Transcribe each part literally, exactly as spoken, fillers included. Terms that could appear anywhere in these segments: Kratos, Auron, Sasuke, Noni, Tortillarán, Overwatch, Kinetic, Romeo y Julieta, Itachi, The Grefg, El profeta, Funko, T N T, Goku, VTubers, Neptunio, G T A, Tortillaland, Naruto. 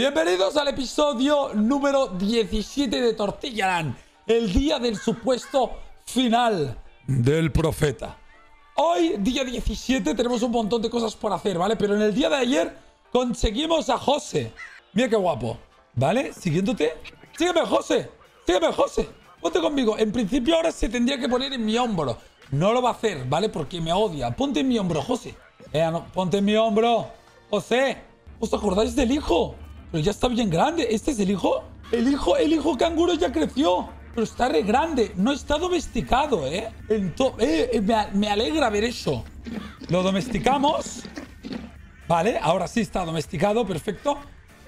Bienvenidos al episodio número diecisiete de Tortillarán, el día del supuesto final del profeta. Hoy, día diecisiete, tenemos un montón de cosas por hacer, ¿vale? Pero en el día de ayer conseguimos a José. Mira qué guapo, ¿vale? Siguiéndote. Sígueme, José. Sígueme, José. Ponte conmigo. En principio ahora se tendría que poner en mi hombro. No lo va a hacer, ¿vale? Porque me odia. Ponte en mi hombro, José. Eh, no. Ponte en mi hombro, José. ¿Os acordáis del hijo? Pero ya está bien grande. ¿Este es el hijo? El hijo, el hijo canguro ya creció. Pero está re grande. No está domesticado, ¿eh? Entonces, eh, me alegra ver eso. Lo domesticamos. Vale, ahora sí está domesticado. Perfecto.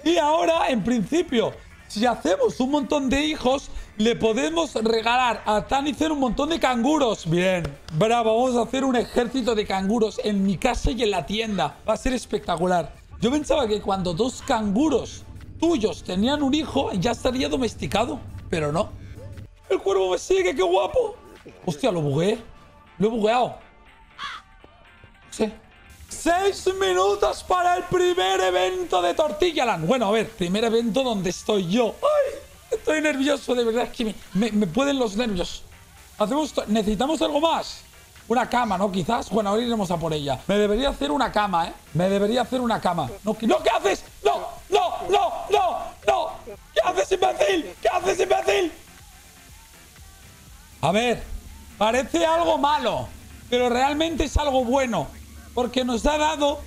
Y ahora, en principio, si hacemos un montón de hijos, le podemos regalar a Tanicer un montón de canguros. Bien. Bravo, vamos a hacer un ejército de canguros en mi casa y en la tienda. Va a ser espectacular. Yo pensaba que cuando dos canguros tuyos tenían un hijo, ya estaría domesticado. Pero no. El cuervo me sigue, qué guapo. Hostia, lo bugueé. Lo he bugueado. Sí. Seis minutos para el primer evento de Tortillaland. Bueno, a ver, primer evento donde estoy yo. ¡Ay! Estoy nervioso, de verdad, es que me, me, me pueden los nervios. Hacemos necesitamos algo más. Una cama, ¿no? Quizás. Bueno, ahora iremos a por ella. Me debería hacer una cama, ¿eh? Me debería hacer una cama. No, ¿qué, no, ¿qué haces? ¡No! ¡No! ¡No! ¡No! ¡No! ¿Qué haces, imbécil? ¿Qué haces, imbécil? A ver, parece algo malo, pero realmente es algo bueno, porque nos ha dado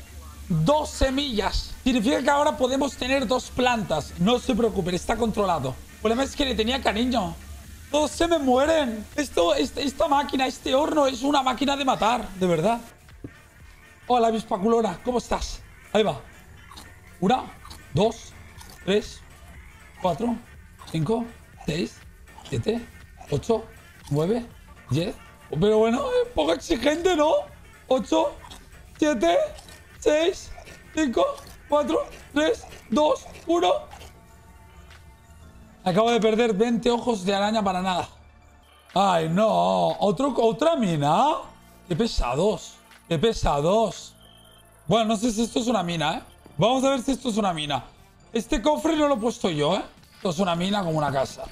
dos semillas. Significa que ahora podemos tener dos plantas. No se preocupen, está controlado. El problema es que le tenía cariño. Todos se me mueren. Esto, esta, esta máquina, este horno es una máquina de matar, de verdad. Hola, mi espaculona, ¿cómo estás? Ahí va. Una, dos, tres, cuatro, cinco, seis, siete, ocho, nueve, diez. Pero bueno, es poco exigente, ¿no? Ocho, siete, seis, cinco, cuatro, tres, dos, uno... Acabo de perder veinte ojos de araña para nada. ¡Ay, no! ¿Otro, ¿Otra mina? ¡Qué pesados! ¡Qué pesados! Bueno, no sé si esto es una mina, ¿eh? Vamos a ver si esto es una mina. Este cofre no lo he puesto yo, ¿eh? Esto es una mina como una casa.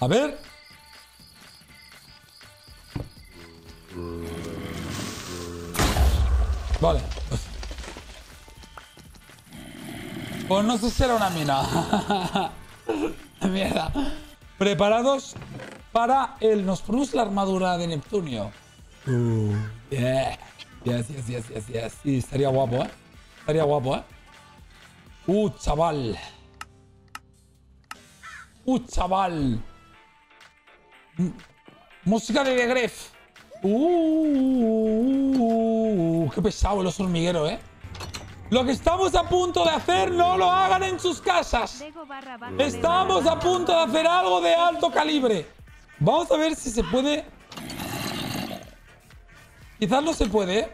A ver. Vale. Pues no sé si era una mina. Mierda. Preparados para el... Nos ponemos la armadura de Neptunio. Uh, yeah. Yes, yes, yes, yes, yes. Sí, estaría guapo, ¿eh? Estaría guapo, ¿eh? Uh, chaval. Uh, chaval. M Música de The Grefg. Uh, uh, uh, uh, qué pesado los hormigueros, ¿eh? Lo que estamos a punto de hacer, no lo hagan en sus casas. Estamos a punto de hacer algo de alto calibre. Vamos a ver si se puede. Quizás no se puede.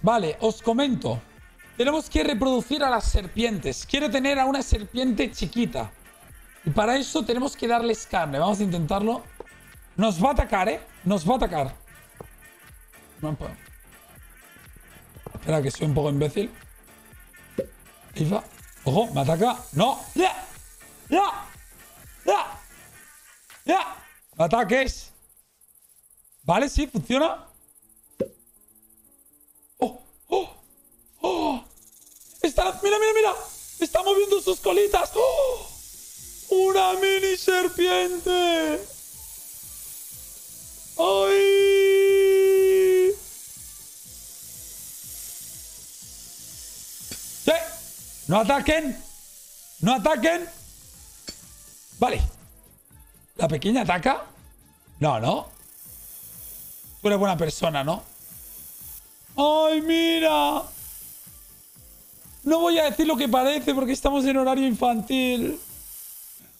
Vale, os comento. Tenemos que reproducir a las serpientes. Quiero tener a una serpiente chiquita. Y para eso tenemos que darles carne. Vamos a intentarlo. Nos va a atacar, ¿eh? Nos va a atacar. No puedo. Espera, que soy un poco imbécil. Ahí va. Ojo, me ataca. ¡No! ¡Ya! ¡Ya! ¡Ya! ¡Ya! ¡Me ataques! Vale, sí, funciona. ¡Oh! ¡Oh! ¡Oh! Está, ¡mira, mira, mira! ¡Está moviendo sus colitas! ¡Oh! ¡Una mini serpiente! ¡Ay! ¡No ataquen! ¡No ataquen! Vale. ¿La pequeña ataca? No, ¿no? Tú eres buena persona, ¿no? ¡Ay, mira! No voy a decir lo que parece porque estamos en horario infantil.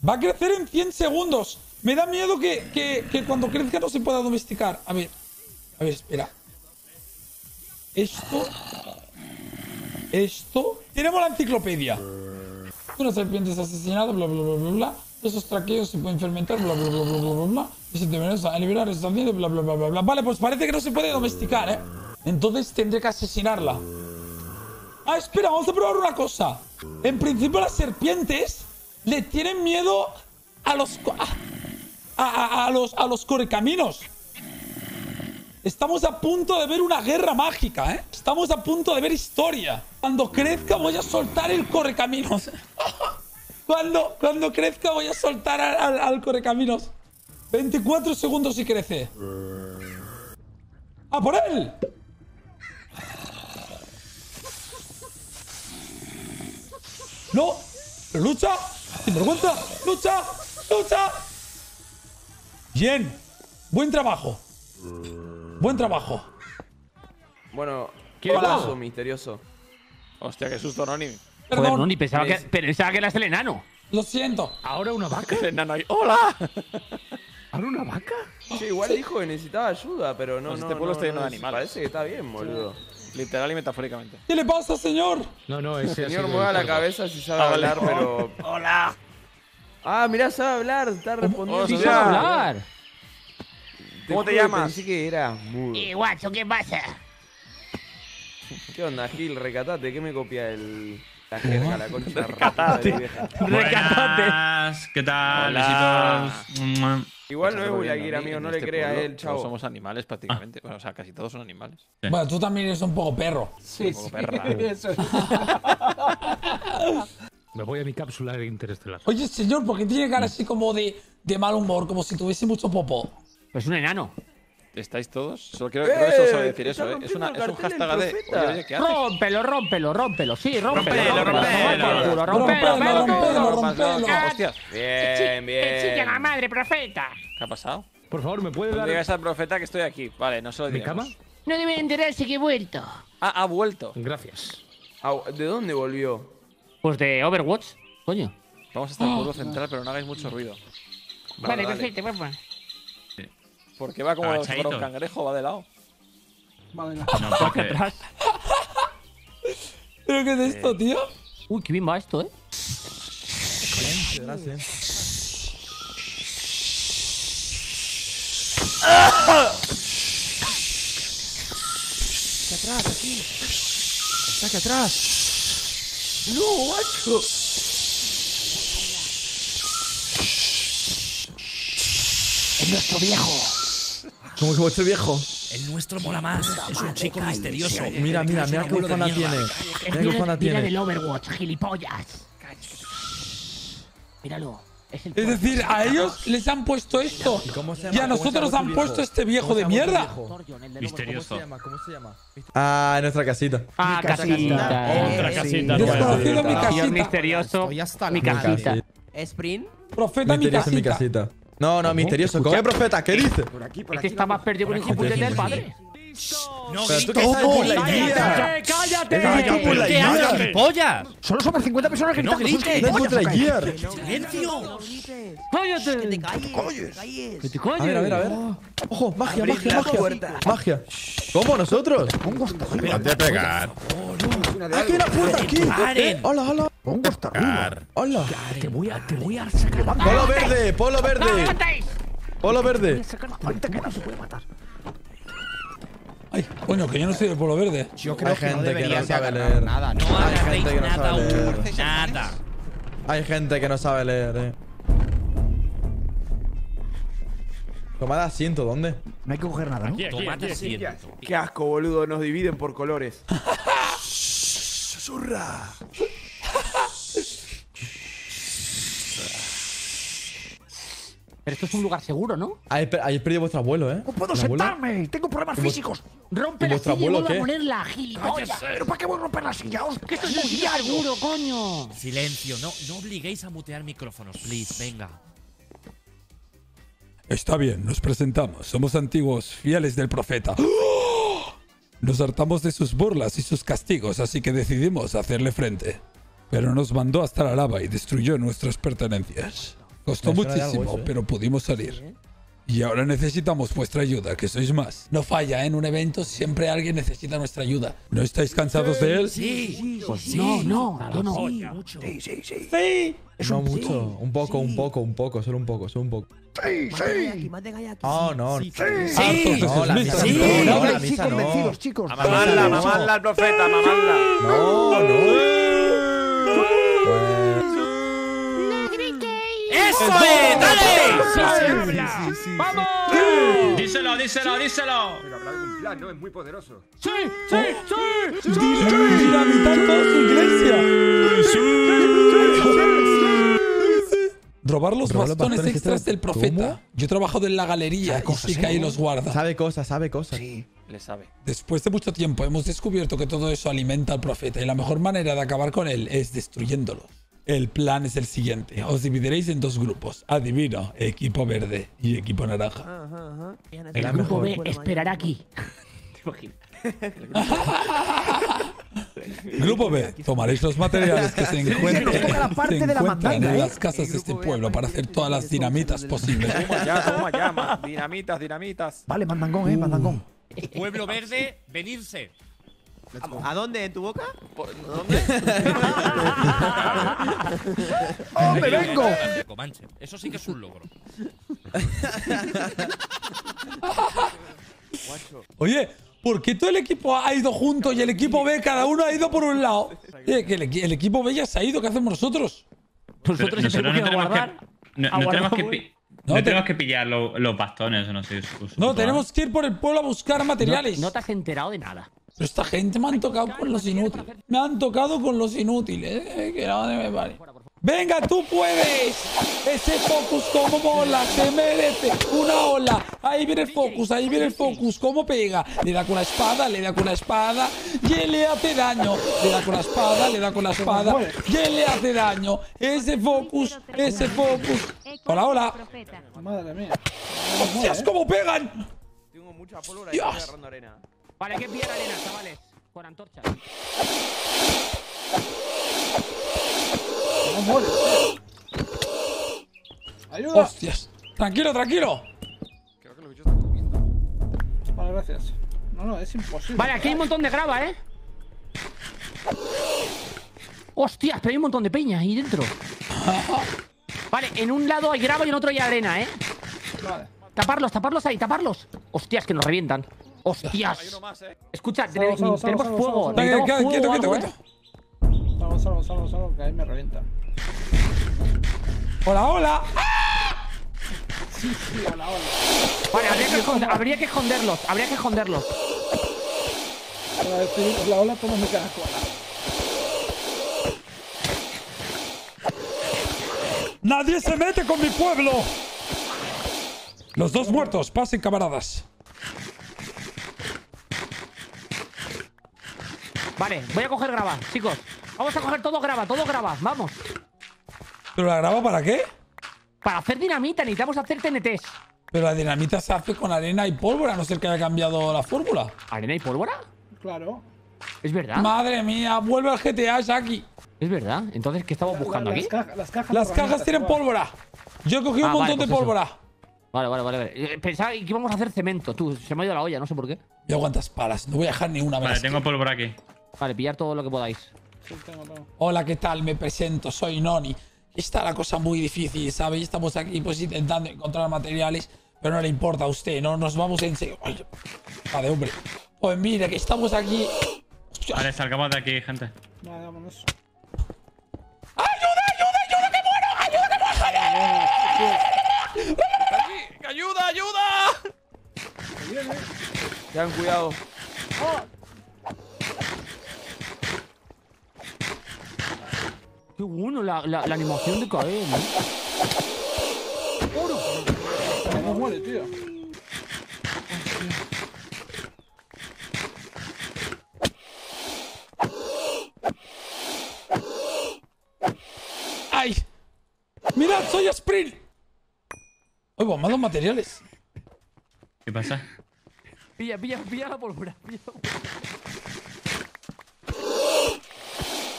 Va a crecer en cien segundos. Me da miedo que, que, que cuando crezca no se pueda domesticar. A ver. A ver, espera. Esto... Esto. Tenemos la enciclopedia. Una serpiente es asesinada, bla, bla, bla, bla, bla. Esos traqueos se pueden fermentar, bla, bla, bla, bla, bla, bla, bla. Y se te vengan a liberar esta miel, bla, bla, bla, bla, bla. Vale, pues parece que no se puede domesticar, ¿eh? Entonces tendré que asesinarla. Ah, espera, vamos a probar una cosa. En principio las serpientes le tienen miedo a los... A, a, a los, a los correcaminos. Estamos a punto de ver una guerra mágica, ¿eh? Estamos a punto de ver historia. Cuando crezca voy a soltar el correcaminos. Cuando, cuando crezca voy a soltar al, al, al correcaminos. veinticuatro segundos y crece. ¡A por él! ¡No! ¡Pero lucha! ¡Sin vergüenza! ¡Lucha! ¡Lucha! Bien. Buen trabajo. Buen trabajo. Bueno, ¿qué pasó, misterioso? Hostia, qué susto, Noni. Perdón. Joder, Noni, pensaba que, pensaba que eras el enano. Lo siento. ¿Ahora una vaca? El enano ahí. ¡Hola! ¿Ahora una vaca? Sí, igual sí. Dijo que necesitaba ayuda, pero no, no, no este pueblo no, está lleno de animales. Parece que está bien, boludo. Literal y metafóricamente. ¿Qué le pasa, señor? No, no, ese el señor mueva la cabeza si sabe ah, hablar, vale. Pero... ¡Hola! Ah, mirá, sabe hablar. Está respondiendo. Oh, sí, sabe hablar. ¿Cómo te llamas? Así que era mudo. Eh, guacho, ¿qué pasa? ¿Qué onda, Gil? Recatate, ¿qué me copia el... La jerga, la concha recatate, de vieja. Recatate. ¿Qué tal? Besitos. Igual no es Bulagir, amigo, no le crea a él, chavo. Somos animales prácticamente. Bueno, o sea, casi todos son animales. Bueno, tú también eres un poco perro. Sí, sí. Me voy a mi cápsula interestelar. Oye, señor, ¿por qué tiene cara así como de, de mal humor? Como si tuviese mucho popo. Pues un enano. ¿Estáis todos? Solo quiero, eh, creo que solo decir eso, ¿eh? Es, una, es un hashtag de... Oye, ¿qué haces? Rómpelo, rómpelo, rómpelo. Sí, rómpelo. Rómpelo, rómpelo. Rómpelo, rómpelo, rómpelo, rómpelo. Hostias. Bien, bien. El chique a la madre, profeta. ¿Qué ha pasado? Por favor, ¿me puede dar...? Digas al profeta que estoy aquí. Vale, no se lo digamos. ¿Mi cama? No debe enterarse que he vuelto. Ah, ha vuelto. Gracias. ¿De dónde volvió? Pues de Overwatch, coño. Vamos hasta el pueblo central, pero no hagáis mucho ruido. Vale, perfecto, papá. Porque va como si fuera un cangrejo, va de lado. Va de lado. No, porque atrás. ¿Pero qué es esto, tío? Uy, qué bien va esto, eh. Gracias. Está atrás, aquí. Está aquí atrás. No, guacho. Es nuestro viejo. ¿Cómo es vuestro viejo? El nuestro mola más. Es un chico misterioso. Mira, mira, mira qué bufana tiene. Mira qué bufana tiene. Mira el Overwatch, gilipollas. Míralo. Es decir, a ellos les han puesto esto. Y a nosotros nos han puesto este viejo de mierda. Misterioso. ¿Cómo se llama? Ah, nuestra casita. Ah, casita. Otra casita. Desconocido mi casita. Misterioso. Mi casita. Sprint. Profeta mi casita. No, no, misterioso. ¿Cómo es profeta? ¿Qué dice? Por aquí, por aquí. Este está más perdido que un hijo puñete del padre. No, pero tú que estás por la guía. ¡Cállate! ¡Cállate! ¡Por la guía! ¡Pollas! Solo somos cincuenta personas que no grites. ¡No grites! ¡No grites! ¡Silencio! ¡Cállate! ¡Que te calles! ¡Que te calles! A ver, a ver, a ver. Ojo, magia, magia, magia. Magia. ¿Cómo nosotros? No te pegar. ¡Aquí una puerta! ¡Aquí! ¡Hola, hola! Pongo hasta arriba. Hola. Te voy a, te voy a sacar. Polo verde, polo verde. Polo verde. Ahorita que no se puede matar. Ay, coño, que yo no soy del polo verde. Yo creo que no debería saber leer nada. No agarréis nada. Nada. Hay gente que no sabe leer, eh. Tomad asiento, ¿dónde? No hay que coger nada, ¿no? Tomad asiento. Qué asco, boludo. Nos dividen por colores. Susurra. Pero esto es un lugar seguro, ¿no? Ahí perdí vuestro abuelo, ¿eh? ¡No puedo sentarme! ¡Tengo problemas físicos! ¡Rompe la silla y vuelvo a ponerla, gilipollas! ¿Pero para qué voy a romper la silla? ¡Que esto es muy seguro, coño! Silencio, no, no obliguéis a mutear micrófonos, please, venga. Está bien, nos presentamos. Somos antiguos fieles del profeta. Nos hartamos de sus burlas y sus castigos, así que decidimos hacerle frente. Pero nos mandó hasta la lava y destruyó nuestras pertenencias. Costó muchísimo, pero pudimos salir. Y ahora necesitamos vuestra ayuda, que sois más. No falla, ¿eh? En un evento siempre alguien necesita nuestra ayuda. ¿No estáis cansados de él? Sí. Pues sí. No, no, yo no. Sí, mucho. Sí, sí, sí. Sí. No mucho. Un poco, sí. un poco, un poco. Solo un poco, solo un poco. Sí, sí. Oh, no. Sí. Sí. No, la misa sí. No, la misa no. no. Chicos. A mamarla, mamarla, profeta, mamarla. No, no. ¡Eso es! ¡Dale! Sí, sí, sí, sí, ¡vamos! Sí. ¡Díselo, díselo, díselo! Pero habrá algún plan, ¿no? Es muy poderoso. ¡Sí, sí, sí! sí, sí, sí, sí. ¡Dinamitar toda su iglesia! ¡Sí, sí, sí, sí, sí. Robar los Robar bastones, bastones extras del profeta. ¿Cómo? Yo he trabajado en la galería cosas, y sí, que ahí los guarda. Sabe cosas, sabe cosas. Sí. Le sabe. Después de mucho tiempo hemos descubierto que todo eso alimenta al profeta y la mejor manera de acabar con él es destruyéndolo. El plan es el siguiente. Os dividiréis en dos grupos. Adivino, equipo verde y equipo naranja. Ajá, ajá. El, el grupo B esperará aquí. Te imaginas. Grupo B. Tomaréis los materiales que se encuentren, se encuentran la mandanga, en las casas de este pueblo para hacer todas las dinamitas posibles. Toma ya, toma ya. Dinamitas, dinamitas. Vale, mandangón, eh, mandangón. Uh. Pueblo verde, venirse. ¿A dónde? ¿En tu boca? ¿Por dónde? ¡Oh, me vengo! Eso sí que es un logro. Oye, ¿por qué todo el equipo A ha ido junto y el equipo B cada uno ha ido por un lado? Oye, que el, el equipo B ya se ha ido. ¿Qué hacemos nosotros? Nosotros no tenemos que... No tenemos que... No, no te... tenemos que pillar lo, los bastones, no sé. No, tenemos que ir por el pueblo a buscar materiales. No, no te has enterado de nada. Pero esta gente me han tocado con los inútiles. Me han tocado con los inútiles. Eh, que no me vale. ¡Venga, tú puedes! Ese focus como mola, se merece una ola. Ahí viene el focus, ahí viene el focus. ¿Cómo pega? Le da con la espada, le da con la espada. Y le hace daño. Le da con la espada, le da con la espada. Y le hace daño. Ese focus, ese focus. Hola, hola. Madre mía. ¡Hostias, cómo pegan! Tengo mucha pólvora y estoy agarrando arena. Vale, hay que pillar arena, chavales. Con antorchas. No muere. ¡Ayuda! ¡Hostias! ¡Tranquilo, tranquilo! Creo que los bichos están comiendo. Vale, gracias. No, no, es imposible. Vale, aquí hay un montón de grava, ¿eh? ¡Hostias! Pero hay un montón de peñas ahí dentro. Vale, en un lado hay grava y en otro hay arena, ¿eh? Vale. Taparlos, taparlos ahí, taparlos. ¡Hostias, que nos revientan! ¡Hostias! Hay uno más, ¿eh? Escucha, tenemos fuego. Quieto, quieto, quieto. Salvo, salvo, salvo, salvo, que ahí me revienta. ¡Hola, hola! ¡Ah! Sí, sí, hola, hola. Vale, habría que, esconder, habría que esconderlos, habría que esconderlos. Pero la ola toma mi caracola. ¡Nadie se mete con mi pueblo! Los dos muertos, pasen, camaradas. Vale, voy a coger grava, chicos. Vamos a coger todo grava, todo grava, vamos. ¿Pero la grava para qué? Para hacer dinamita, necesitamos hacer T N Ts. Pero la dinamita se hace con arena y pólvora, a no ser que haya cambiado la fórmula. ¿Arena y pólvora? Claro. Es verdad. Madre mía, vuelve al G T A, Shaki. Es verdad, entonces, ¿qué estamos buscando aquí? Las cajas, las cajas, las cajas tienen pólvora. Yo he cogido ah, un montón vale, pues de pólvora. Eso. Vale, vale, vale. Pensaba que íbamos a hacer cemento, tú. Se me ha ido la olla, no sé por qué. Y aguantas palas, no voy a dejar ni una. Vale, más tengo que... pólvora aquí. Vale, pillar todo lo que podáis. Sí, tengo, tengo. Hola, ¿qué tal? Me presento, soy Noni. Está la cosa muy difícil, ¿sabéis? Estamos aquí pues intentando encontrar materiales, pero no le importa a usted, no nos vamos en serio. Vale, hombre. Pues mira, que estamos aquí. Hostia. Vale, salgamos de aquí, gente. Vale, vámonos. ¡Ayuda, ayuda, ayuda, que muero! ¡Ayuda, que muero! ¡Ayuda, ayuda! ayuda! Tengan cuidado. ¡Oh! Qué bueno la, la, la animación de caer, ¿no? ¡Oro! No muere, tío. ¡Ay! ¡Mirad, soy Sprint! ¡Ay, bombados materiales! ¿Qué pasa? Pilla, pilla, pilla la pólvora. Pilla la pólvora.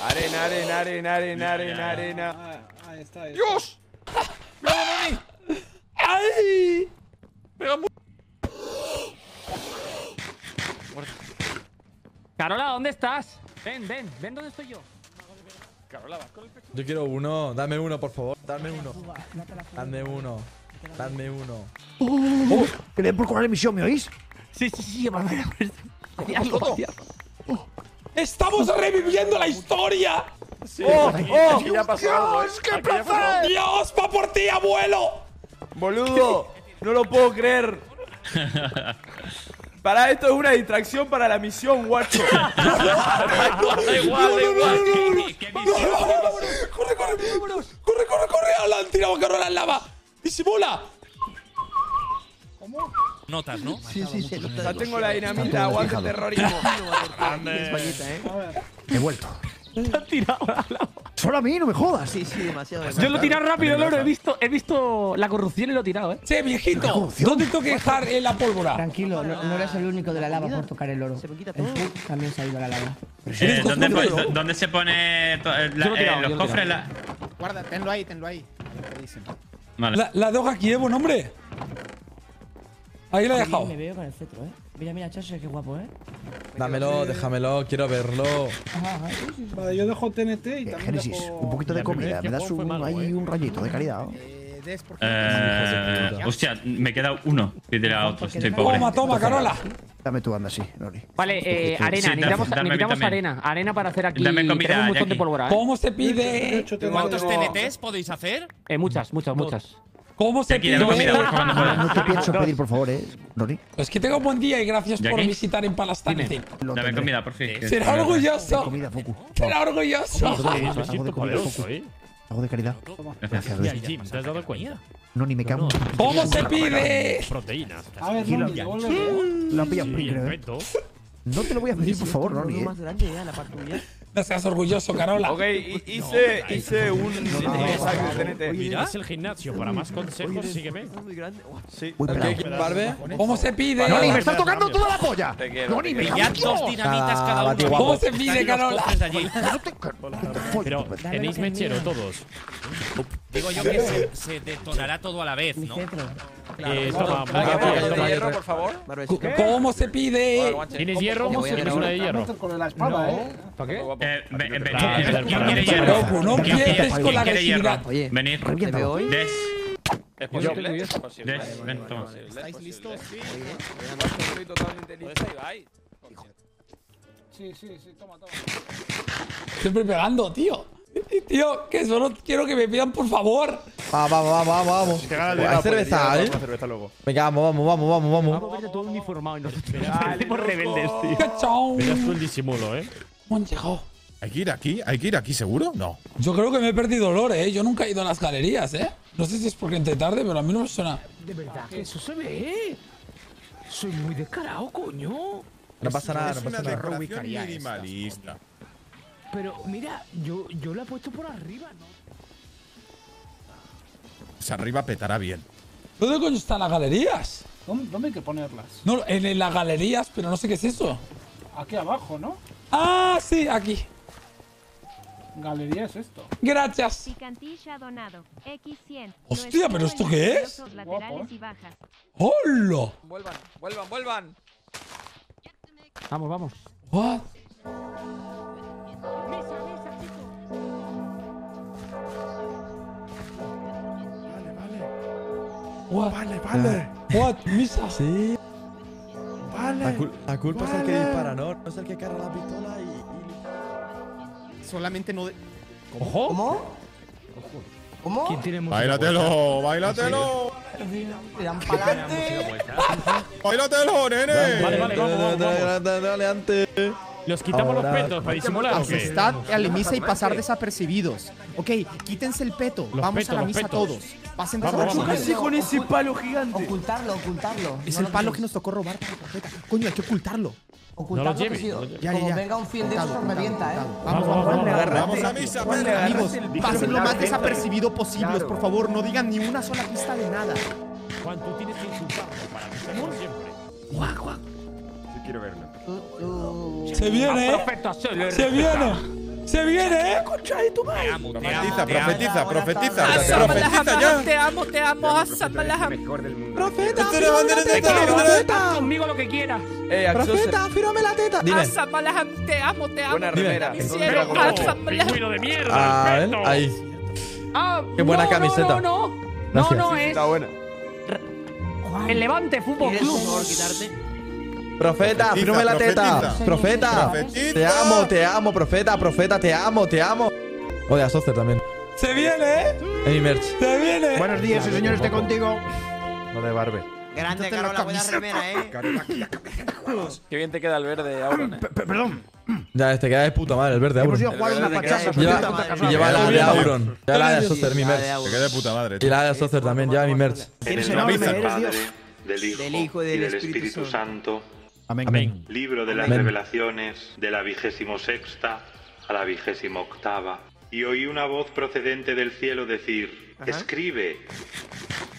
Arena, arena, arena, arena, arena, arena. Ah, ahí está, ahí está. ¡Dios! ¡No, no, no! ¡Ay! Carola, ¿dónde estás? Ven, ven, ven dónde estoy yo. Carola, vas con el pecho. Yo quiero uno. Dame uno, por favor. Dame uno. Dame uno. Dame uno. Oh, que le den por cobrar la emisión, ¿me oís? Sí, sí, sí, Manuel. ¡Estamos reviviendo la historia! Sí, ¡Oh, aquí, oh! Aquí ya pasó, ¡Dios, qué placer! ¡Dios, va por ti, abuelo! ¡Boludo! ¡No lo puedo creer! Para esto es una distracción para la misión, guacho. Da igual, da igual. ¡Corre, corre! ¡Corre, corre, corre! ¡La han tirado, Carola, en lava! ¡Disimula! ¿Cómo? Notas, ¿no? Sí, sí, sí. Ya tengo la dinamita, aguante el terrorismo. He vuelto. Te han tirado al lado. Solo a mí, no me jodas. Sí, sí, demasiado. Yo lo he tirado rápido, Loro. He visto, he visto la corrupción y lo he tirado, ¿eh? Che, viejito. ¿Dónde tengo que dejar la pólvora? Tranquilo, no, no eres el único de la lava por tocar el oro. Se me quita todo. El Puck también se ha ido a la lava. Eh, ¿dónde, ¿Dónde se pone la, eh, los cofres? La... Guarda, tenlo ahí, tenlo ahí. Vale. La, la doga aquí, Evo, nombre. Ahí la he dejado. Me veo con el cetro, ¿eh? Mira, mira, Chacho, qué guapo, ¿eh? Dámelo, déjamelo, quiero verlo. Ajá, ajá. Vale, yo dejo T N T y también Génesis, dejo... un poquito de comida. Me das un, ahí un rayito de caridad. Eh, des porque... eh, eh, hostia, me queda uno. Que te da otro, estoy pobre. Toma, toma, Carola. Dame tu banda, sí, Nori. Vale, eh, arena, sí, necesitamos, dame, necesitamos arena. Arena para hacer aquí. Dame comida, tenemos un montón de pólvora, ¿eh? ¿Cómo se pide? ¿Cuántos T N Ts podéis hacer? Eh, muchas, muchas, muchas. ¿Cómo se pide? No, no te pienso pedir, por favor, eh, Nori. Es que tenga un buen día y gracias por visitar en Palestine. Dame comida, por fin. Será orgulloso. Será orgulloso. Hago de caridad. Gracias, gracias. ¿Te has dado cuenta? No, ni me cago. ¿Cómo se pide? Proteínas. A ver, no, la pilla primero. No te lo voy a pedir, por favor, Nori. No seas orgulloso, Carola. Ok, hice, no, hice un T N T. Mira, es el gimnasio. Para más consejos, sígueme. Sí. Barbe, ¿cómo se pide? Noni, me estás tocando toda la polla. Noni, me ya dos dinamitas cada uno. ¿Cómo se pide, Carola? Pero tenéis mechero todos. Digo yo que se, se detonará todo a la vez, ¿no? Eh, toma, toma hierro, por favor. ¿Cómo se pide? ¿Tienes hierro? ¿Tienes una de hierro? Con la espada, ¿eh? ¿Para qué? Eh, ven, ven. ¿Quién quiere hierro? No empieces con la agresividad. Venid. Des. ¿Es posible? Es posible. Des, ven, toma. ¿Estáis listos? Sí. Estoy totalmente listo. Sí, sí, sí, toma, toma. Siempre pegando, tío. Tío, que solo quiero que me pidan, por favor. Vamos, vamos, vamos, vamos. Si hay cerveza, ¿eh? Venga, vamos, vamos, vamos, vamos, vamos. Vamos a ver todo uniformado y nos hacemos rebeldes, tío. ¡Cachón! Verás tú el disimulo, ¿eh? ¿Cómo han llegado? ¿Hay que ir aquí? ¿Hay que ir aquí, seguro? No. Yo creo que me he perdido olor, ¿eh? Yo nunca he ido a las galerías, ¿eh? No sé si es porque entré tarde, pero a mí no me suena. De verdad, eso se ve. Soy muy descarado, coño. No pasa nada, no pasa nada. Es una decoración minimalista. Pero mira, yo, yo la he puesto por arriba, ¿no? Pues arriba petará bien. ¿Dónde coño están las galerías? ¿Dónde, dónde hay que ponerlas? No, en, en las galerías, pero no sé qué es eso. Aquí abajo, ¿no? Ah, sí, aquí. Galería es esto. Gracias. Picantilla donado. equis cien. Hostia, ¿pero esto qué es? Laterales y bajas. ¡Hola! Vuelvan, vuelvan, vuelvan. Vamos, vamos. What? What? Vale, vale. What? Misa. Sí. Vale. La, cul la culpa vale. Es el que dispara, ¿no? No es el que carga la pistola y… y... Solamente no… De ¿Cómo? ¿Cómo? ¿Cómo? ¿Quién tiene música? ¡Báilatelo! ¡Báilatelo! Le dan pa'lante. ¡Báilatelo, nene! Vale, vale, vamos, vamos. Dale, antes. Los quitamos ahora, los petos para disimular. Asistad a la misa y pasar desapercibidos. Ok, quítense el peto. Los vamos peto, a la misa todos. Pasen desapercibidos. Con ese palo gigante. Ocultarlo, ocultarlo. Es no el palo que nos tocó robar para la profeta. Coño, hay que ocultarlo. Ocultarlo. No lo lleves, no ya, ya, ya. Como venga un fiel de esos, me avienta, eh. Vamos, vamos, vamos. Vamos, vamos a misa, perra. Amigos, pasen lo más desapercibido posible, por favor. No digan ni una sola pista de nada. Juan, tú tienes que insultarlo para que estemos siempre. Juan, Juan. Quiero verlo. Uh, uh, se viene, eh. Perfecto, se viene. ¡Se viene, eh! ¡Concha de tu madre! Profetiza, profetiza, profetiza. ¡Profetiza ya! Te amo, te amo, Asamalaja. ¡Profeta, afírame la teta! ¡Profeta! Conmigo lo que quieras. ¡Profeta, afírame la teta! ¡Asamalaja, te amo, te amo! ¡Buena remera! ¡Pingüino de mierda! A ver, ahí. ¡Qué buena camiseta! No, no, no, es… Está buena. El Levante Fútbol Club. Profeta, afírame la teta. Profeta, te amo, te amo, profeta, profeta, te amo, te amo. Oye, a Sasuke también. Se viene, eh. En mi merch. Se viene. Buenos días, el señor esté contigo. No de barbe. Grande, Carola, buena remera, eh. Qué bien te queda el verde, Auron. Perdón. Ya, te queda de puta madre el verde, Auron. Y lleva la de Auron. Ya la de Sasuke, mi merch. Te queda de puta madre. Y la de Sasuke también, ya mi merch. Eres enorme, eres Dios. Del Hijo y del Espíritu Santo. Amén. Amén. Libro de las Amén. Revelaciones, de la vigésimo sexta a la vigésimo octava. Y oí una voz procedente del cielo decir, Ajá. escribe,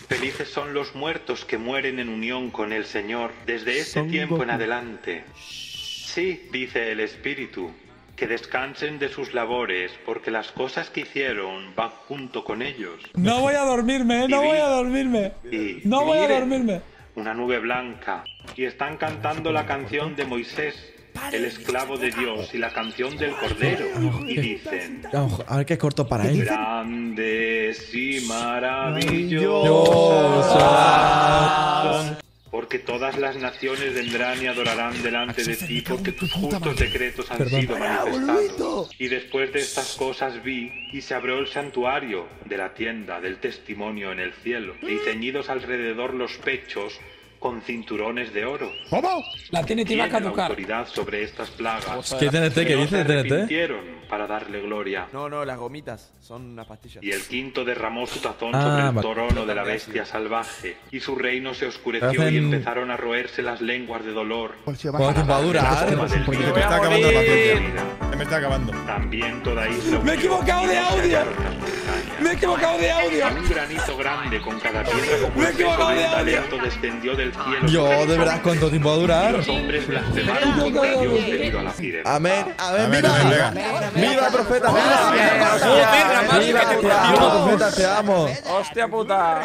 felices son los muertos que mueren en unión con el Señor desde este son tiempo Goku. En adelante. Sí, dice el Espíritu, que descansen de sus labores, porque las cosas que hicieron van junto con ellos. No voy a dormirme, ¿eh? no voy a dormirme. Y, no voy a dormirme. Una nube blanca. Y están cantando la canción de Moisés, el esclavo de Dios, y la canción del Cordero. Y dicen… A ver qué es corto para él. Grandes y maravillosas. Porque todas las naciones vendrán y adorarán delante de ti, porque tus justos decretos han sido manifestados. Y después de estas cosas vi, y se abrió el santuario de la tienda del testimonio en el cielo, y ceñidos alrededor los pechos con cinturones de oro. ¿Cómo? La T N T va a caducar. Autoridad sobre estas plagas. ¿Qué T N T? ¿Qué dice T N T? Para darle gloria. No, no, las gomitas son unas pastillas. Y el quinto derramó su tazón ah, sobre el trono de la bestia salvaje. Y su reino se oscureció en... y empezaron a roerse las lenguas de dolor. Se va a durar. Me está acabando la paciencia. Me está acabando. También toda isla. Me he equivocado de audio. Me he equivocado de audio. Un granito grande con cada piedra como un peso de talento descendió del cielo. Yo, de verdad, ¿cuánto tiempo va a durar? Los hombres blasfemaron contra Dios debido a la firmeza. Amén, amén, viva. Viva, profeta, viva. Viva, profeta, te amo. Hostia puta.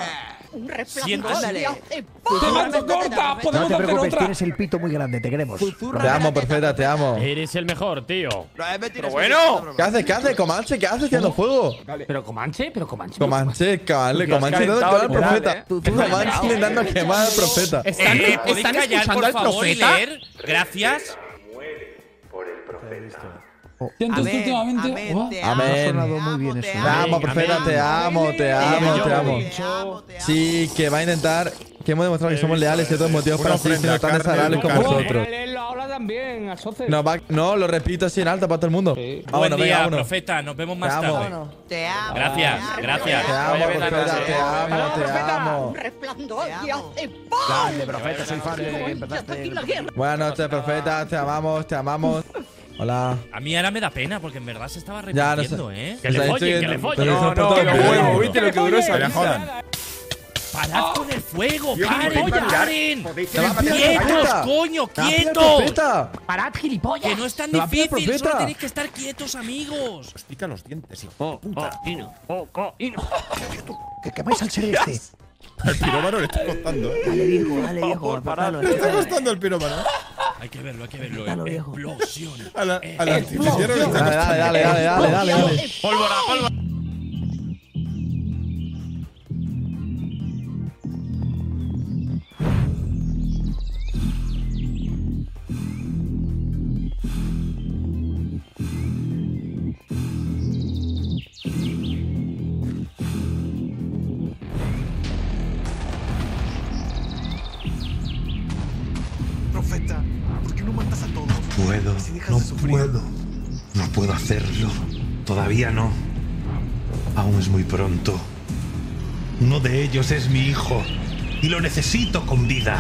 Un reemplazo, dale. Te mando corta, podemos hacer otra. No te preocupes, tienes el pito muy grande, te queremos. Te amo, profeta, te amo. Eres el mejor, tío. Pero bueno. ¿Qué haces, qué haces, Comanche? ¿Qué haces tirando fuego? Pero Comanche, pero Comanche. Comanche, cale, Comanche dando a quemar al profeta. Comanche intentando a quemar al profeta. ¿Están escuchando al profeta? Gracias. Por el profeta. Siento amén, últimamente. Amén, oh. te amén. Amo, muy bien te, eso. Amo, profeta, amén. Te amo, te amo, te amo, te amo. Sí, que va a intentar. Que hemos demostrado que somos leales y todos motivos para así, siendo tan desagradables como vosotros. No, va, no, lo repito así en alta para todo el mundo. Sí. Ah, bueno, buen día, venga, uno. Profeta, nos vemos más te tarde. Amo. Te amo. Gracias, gracias. Te amo, profeta, te amo, te amo. Un resplandor que hace paz. Dale, profeta, soy fan desde que empezaste. Buenas noches, profeta, te amamos, te amamos. Hola. A mí ahora me da pena porque en verdad se estaba repitiendo, ya, no sé. ¿Eh? Que le follen, que le follen. No, no, que huevo, viste lo que duró esa risa. ¡Parad con el fuego! ¡Paren, paren! ¡Quietos, coño, quietos! ¡Parad, gilipollas! Que no es tan difícil, solo tenéis que estar quietos, amigos. Os pican los dientes, hijo de puta. ¡Oh, coino! ¡Que quemáis al ser este! El pirómano le está costando, eh. Dale, viejo, dale, viejo. Le está costando el pirómano. Hay que verlo, hay que verlo. Explosión. A la artificiero le está costando. Dale, dale, dale, dale, dale, dale. Pólvora, pólvora. Puedo, no puedo, no puedo hacerlo, todavía no, aún es muy pronto. Uno de ellos es mi hijo y lo necesito con vida.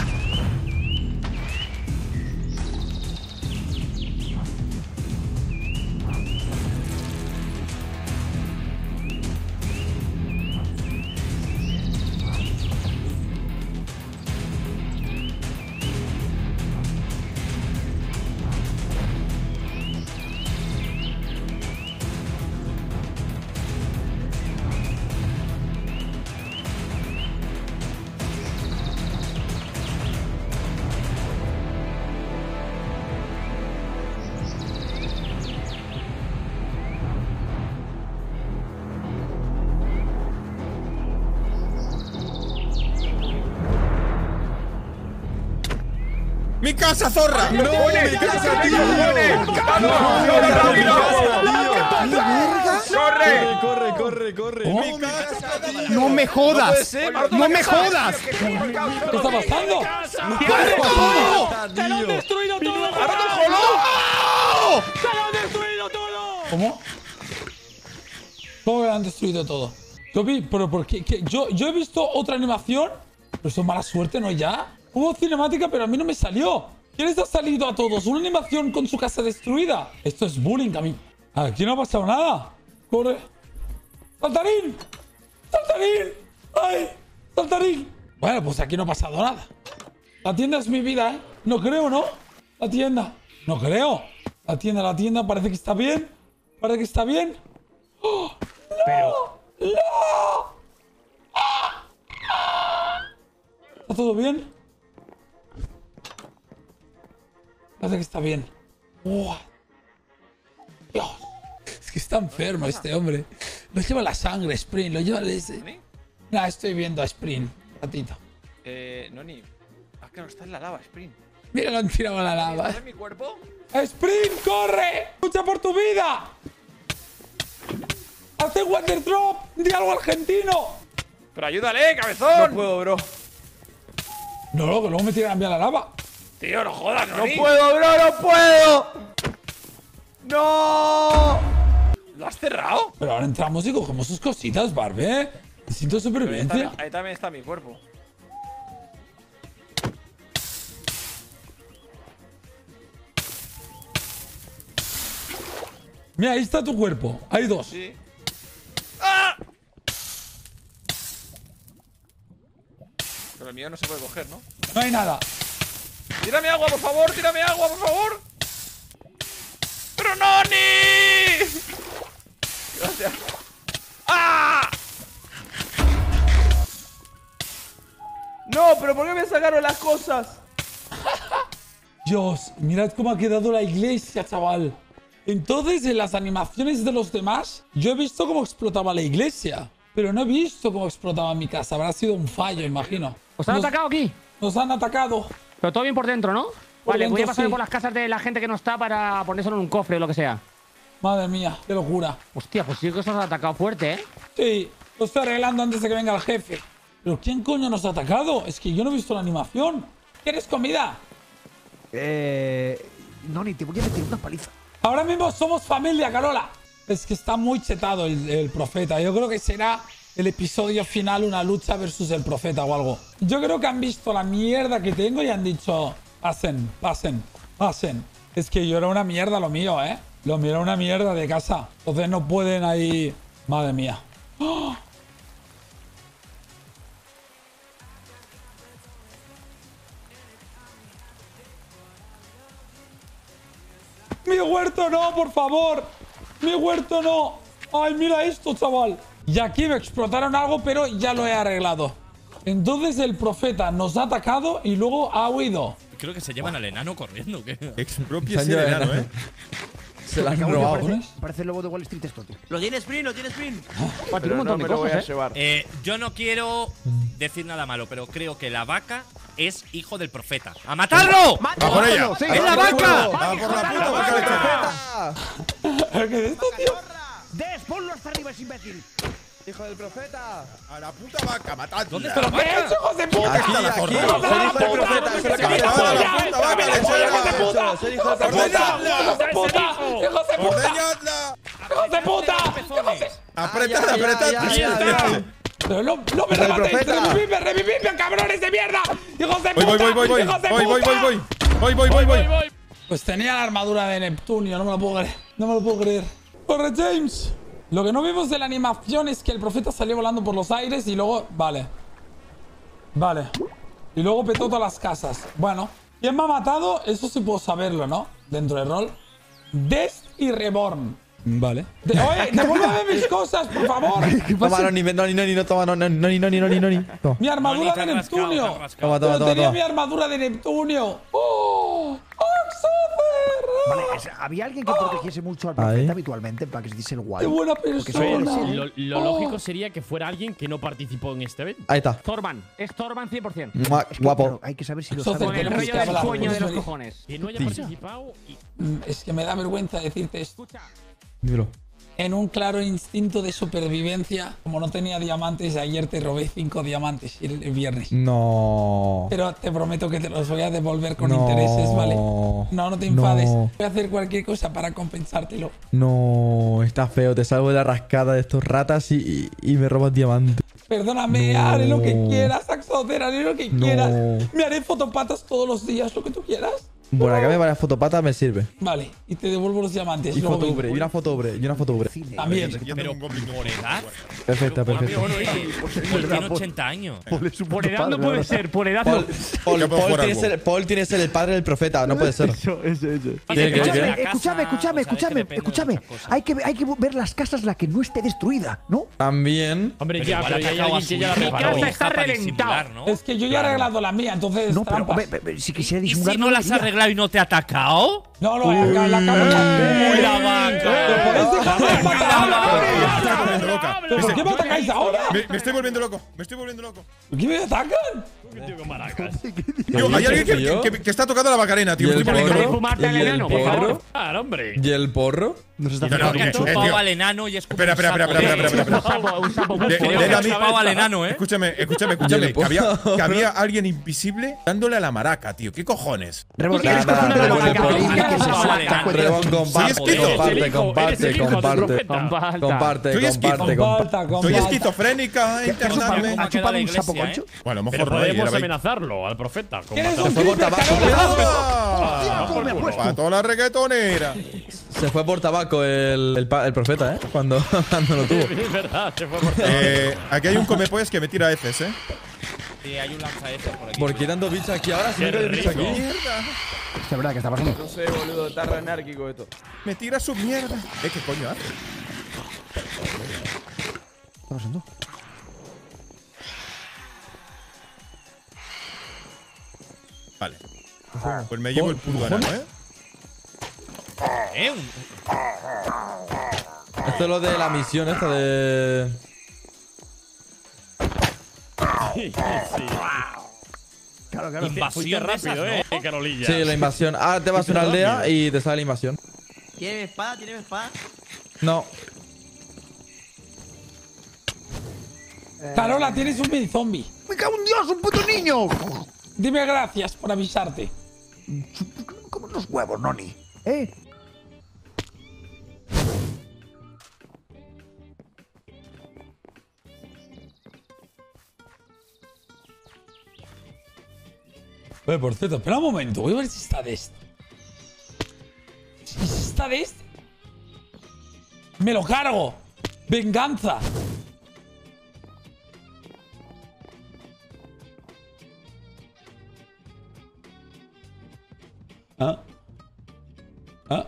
¡Mi casa, zorra! ¡No, mi casa, tío! ¡Corre! ¡Corre, corre, corre! ¡Mi casa! ¡No me jodas! ¡No me jodas! ¿Qué está pasando? ¡Corre todo! ¡Te lo han destruido todo! ¡Te lo han destruido todo! ¿Cómo? ¿Cómo me lo han destruido todo? Yo vi, pero ¿por qué? Yo, yo he visto otra animación, pero eso es mala suerte, ¿no? Ya. Hubo cinemática, pero a mí no me salió. ¿Quién les ha salido a todos? Una animación con su casa destruida. Esto es bullying a mí. Aquí no ha pasado nada. Corre. ¡Saltarín! ¡Saltarín! ¡Ay! ¡Saltarín! Bueno, pues aquí no ha pasado nada. La tienda es mi vida, ¿eh? No creo, ¿no? La tienda. No creo. La tienda, la tienda. Parece que está bien. Parece que está bien. ¡Oh! ¡No! Pero... ¡No! ¿Está todo bien? Parece que está bien. Uf. Dios. Es que está enfermo este hombre. Lo lleva la sangre, Sprint. Lo lleva el ese. Nah, estoy viendo a Sprint. Un ratito. Eh, Noni. Ah, claro, está en la lava, Sprint. Mira, lo han tirado a la lava. ¿Está en mi cuerpo? ¡Sprint, corre! ¡Lucha por tu vida! ¡Hace water drop! ¡Di algo argentino! ¡Pero ayúdale, cabezón! No puedo, bro. No, no, que luego me tiran a mí a la lava. Tío, no jodas, no. ¡No puedo, bro! ¡No puedo! ¡No! ¿Lo has cerrado? Pero ahora entramos y cogemos sus cositas, Barbe. Necesito supervivencia. Ahí, está, ahí también está mi cuerpo. Mira, ahí está tu cuerpo. Hay dos. Sí. ¡Ah! Pero el mío no se puede coger, ¿no? No hay nada. Tírame agua, por favor, tírame agua, por favor. ¡Pero Noni! Gracias. ¡Ah! No, pero ¿por qué me sacaron las cosas? Dios, mirad cómo ha quedado la iglesia, chaval. Entonces, en las animaciones de los demás, yo he visto cómo explotaba la iglesia. Pero no he visto cómo explotaba mi casa. Habrá sido un fallo, imagino. ¿Os han nos, atacado aquí? Nos han atacado. Pero todo bien por dentro, ¿no? Por vale, dentro, voy a pasar sí. por las casas de la gente que no está para ponérselo en un cofre o lo que sea. Madre mía, qué locura. Hostia, pues sí que os han atacado fuerte, ¿eh? Sí, lo estoy arreglando antes de que venga el jefe. ¿Pero quién coño nos ha atacado? Es que yo no he visto la animación. ¿Quieres comida? Eh... No, ni te voy a meter una paliza. Ahora mismo somos familia, Carola. Es que está muy chetado el, el profeta. Yo creo que será el episodio final una lucha versus el profeta o algo. Yo creo que han visto la mierda que tengo y han dicho... Pasen, pasen, pasen. Es que yo era una mierda lo mío, ¿eh? Lo mío era una mierda de casa. Entonces no pueden ahí... Madre mía. ¡Oh! ¡Mi huerto no, por favor! ¡Mi huerto no! ¡Ay, mira esto, chaval! Y aquí me explotaron algo, pero ya lo he arreglado. Entonces el profeta nos ha atacado y luego ha huido. Creo que se llevan al enano corriendo. ¿Qué? Expropia ese enano, ¿eh? Se la han robado. Parece, parece el lobo de Wall Street esto, tío. Lo tiene Sprint, lo tiene Sprint. Ah, pero un no me lo voy a llevar. Eh, yo no quiero decir nada malo, pero creo que la vaca es hijo del profeta. ¡A matarlo! ¡Va por ella! ¡Es sí, la vaca! ¡Va por la puta vaca del profeta! ¿Qué es esto, tío? ¡Des, ponlo hasta arriba, es imbécil! ¡Hijo del profeta! ¡A la puta vaca! ¡Matad! ¿Dónde está la vaca? ¿Qué es, hijos de puta? ¡Aquí, aquí! ¡Soy hijo del profeta! ¡Soy hijo de puta! ¡Soy hijo de puta! ¡Hijos de puta! ¡Hijos de puta! ¡Hijos de puta! ¡Apretad, apretad! ¡No, no me rematéis! ¡Revividme, revividme, cabrones de mierda! ¡Hijos de puta! ¡Voy, voy, voy, voy! ¡Voy, voy, voy! ¡Voy, voy, voy, voy! Pues tenía la armadura de Neptunio. No me lo puedo creer. No me lo puedo creer. ¡Corre, James! Lo que no vimos de la animación es que el profeta salió volando por los aires y luego... Vale. Vale. Y luego petó todas las casas. Bueno. ¿Quién me ha matado? Eso sí puedo saberlo, ¿no? Dentro del rol. Dest y Reborn. Vale. De Oye, devuélvame mis cosas, por favor. ¿Qué pasa? Toma, Noni, Noni, Noni, no, toma, Noni, Noni, Noni, Noni, Noni. Toma. Mi armadura Noni, de Neptunio. Rascado, toma, toma, toma, toma. Tenía mi armadura de Neptunio. ¡Oh! ¡Oh, super! Vale, es, había alguien que protegiese mucho al profeta habitualmente para que se dice el guay. ¡Qué buena persona! Soy, lo lo oh. lógico sería que fuera alguien que no participó en este evento. Ahí está. Torban. Es Torban cien por cien. Mua, es que, guapo. Claro, hay que saber si lo sabe. Con el rollo del sueño de los cojones. Que no haya participado y… Es que me da vergüenza decirte esto. Escucha. Dímelo. En un claro instinto de supervivencia, como no tenía diamantes, ayer te robé cinco diamantes el viernes. No. Pero te prometo que te los voy a devolver con no. intereses, ¿vale? No, no te enfades. No. Voy a hacer cualquier cosa para compensártelo. No, está feo. Te salgo de la rascada de estos ratas y, y, y me robas diamantes. Perdóname, no. haré lo que quieras, Saxoder, haré lo que no. quieras. Me haré fotopatas todos los días, lo que tú quieras. Por acá me varias fotopatas, me sirve. Vale, y te devuelvo los diamantes. Y fotobre, y una fotobre, y una fotobre. También. Pero por edad. Perfecta, perfecta. Tiene ochenta años. Por edad no puede ser, por edad no. Paul tiene que ser el padre del profeta, no puede ser. Escúchame, escúchame, escúchame, escúchame. Hay que ver las casas la que no esté destruida, ¿no? También. Hombre, ya, mi casa está reventada. Es que yo ya he arreglado la mía, entonces… No, pero si quisiera disimular… no las arregla. ¿Y no te ha atacado? No, no, acá, la banca. La banca. ¿Por qué me atacáis ahora? Me estoy volviendo loco. Me estoy volviendo loco. ¿Por qué me atacan? Hay alguien que está tocando la Macarena, tío. ¿Y el porro? Nos está chupado al enano y es como… Espera, espera, espera, espera. Chupado al enano, eh. Escúchame, escúchame, escúchame. Que había alguien invisible dándole a la maraca, tío. ¿Qué cojones? Soy esquizofrénico. Comparte, comparte, comparte. Comparte, comparte. Soy esquizofrénica, internarme. ¿Ha chupado un sapo concho? Bueno, a lo mejor podemos amenazarlo al profeta. Se fue por tabaco. Para toda la reggaetonera. Se fue por tabaco el, el, el profeta, ¿eh? Cuando, cuando lo tuvo. Es verdad, se fue por tabaco. Eh, aquí hay un comepoes que me tira Fs, ¿eh? Sí, hay un lanza F por aquí. ¿Por qué tanto bicho aquí ahora? Si mira el bicho aquí. Es verdad que está pasando. No sé, boludo, está re anárquico esto. Me tira su mierda. ¿Eh? ¿Qué coño hace? ¿Qué está pasando? Vale. Ah, pues me llevo el puto ganado, ¿eh? ¿Eh? Esto es lo de la misión esta de… Sí, sí. Claro, claro. Invasión rápido, esas, ¿no? eh, Carolilla. Sí, la invasión. Ahora te vas a una aldea y te sale la invasión. ¿Tienes espada? ¿Tienes espada? No. Eh... Carola, tienes un mini zombie. ¡Me cago en Dios, un puto niño! Dime gracias por avisarte. Como los huevos, Noni. ¿Eh? Oye, por cierto, espera un momento. Voy a ver si está de este. Si está de este… ¡Me lo cargo! ¡Venganza! ¿Ah? ¿Ah?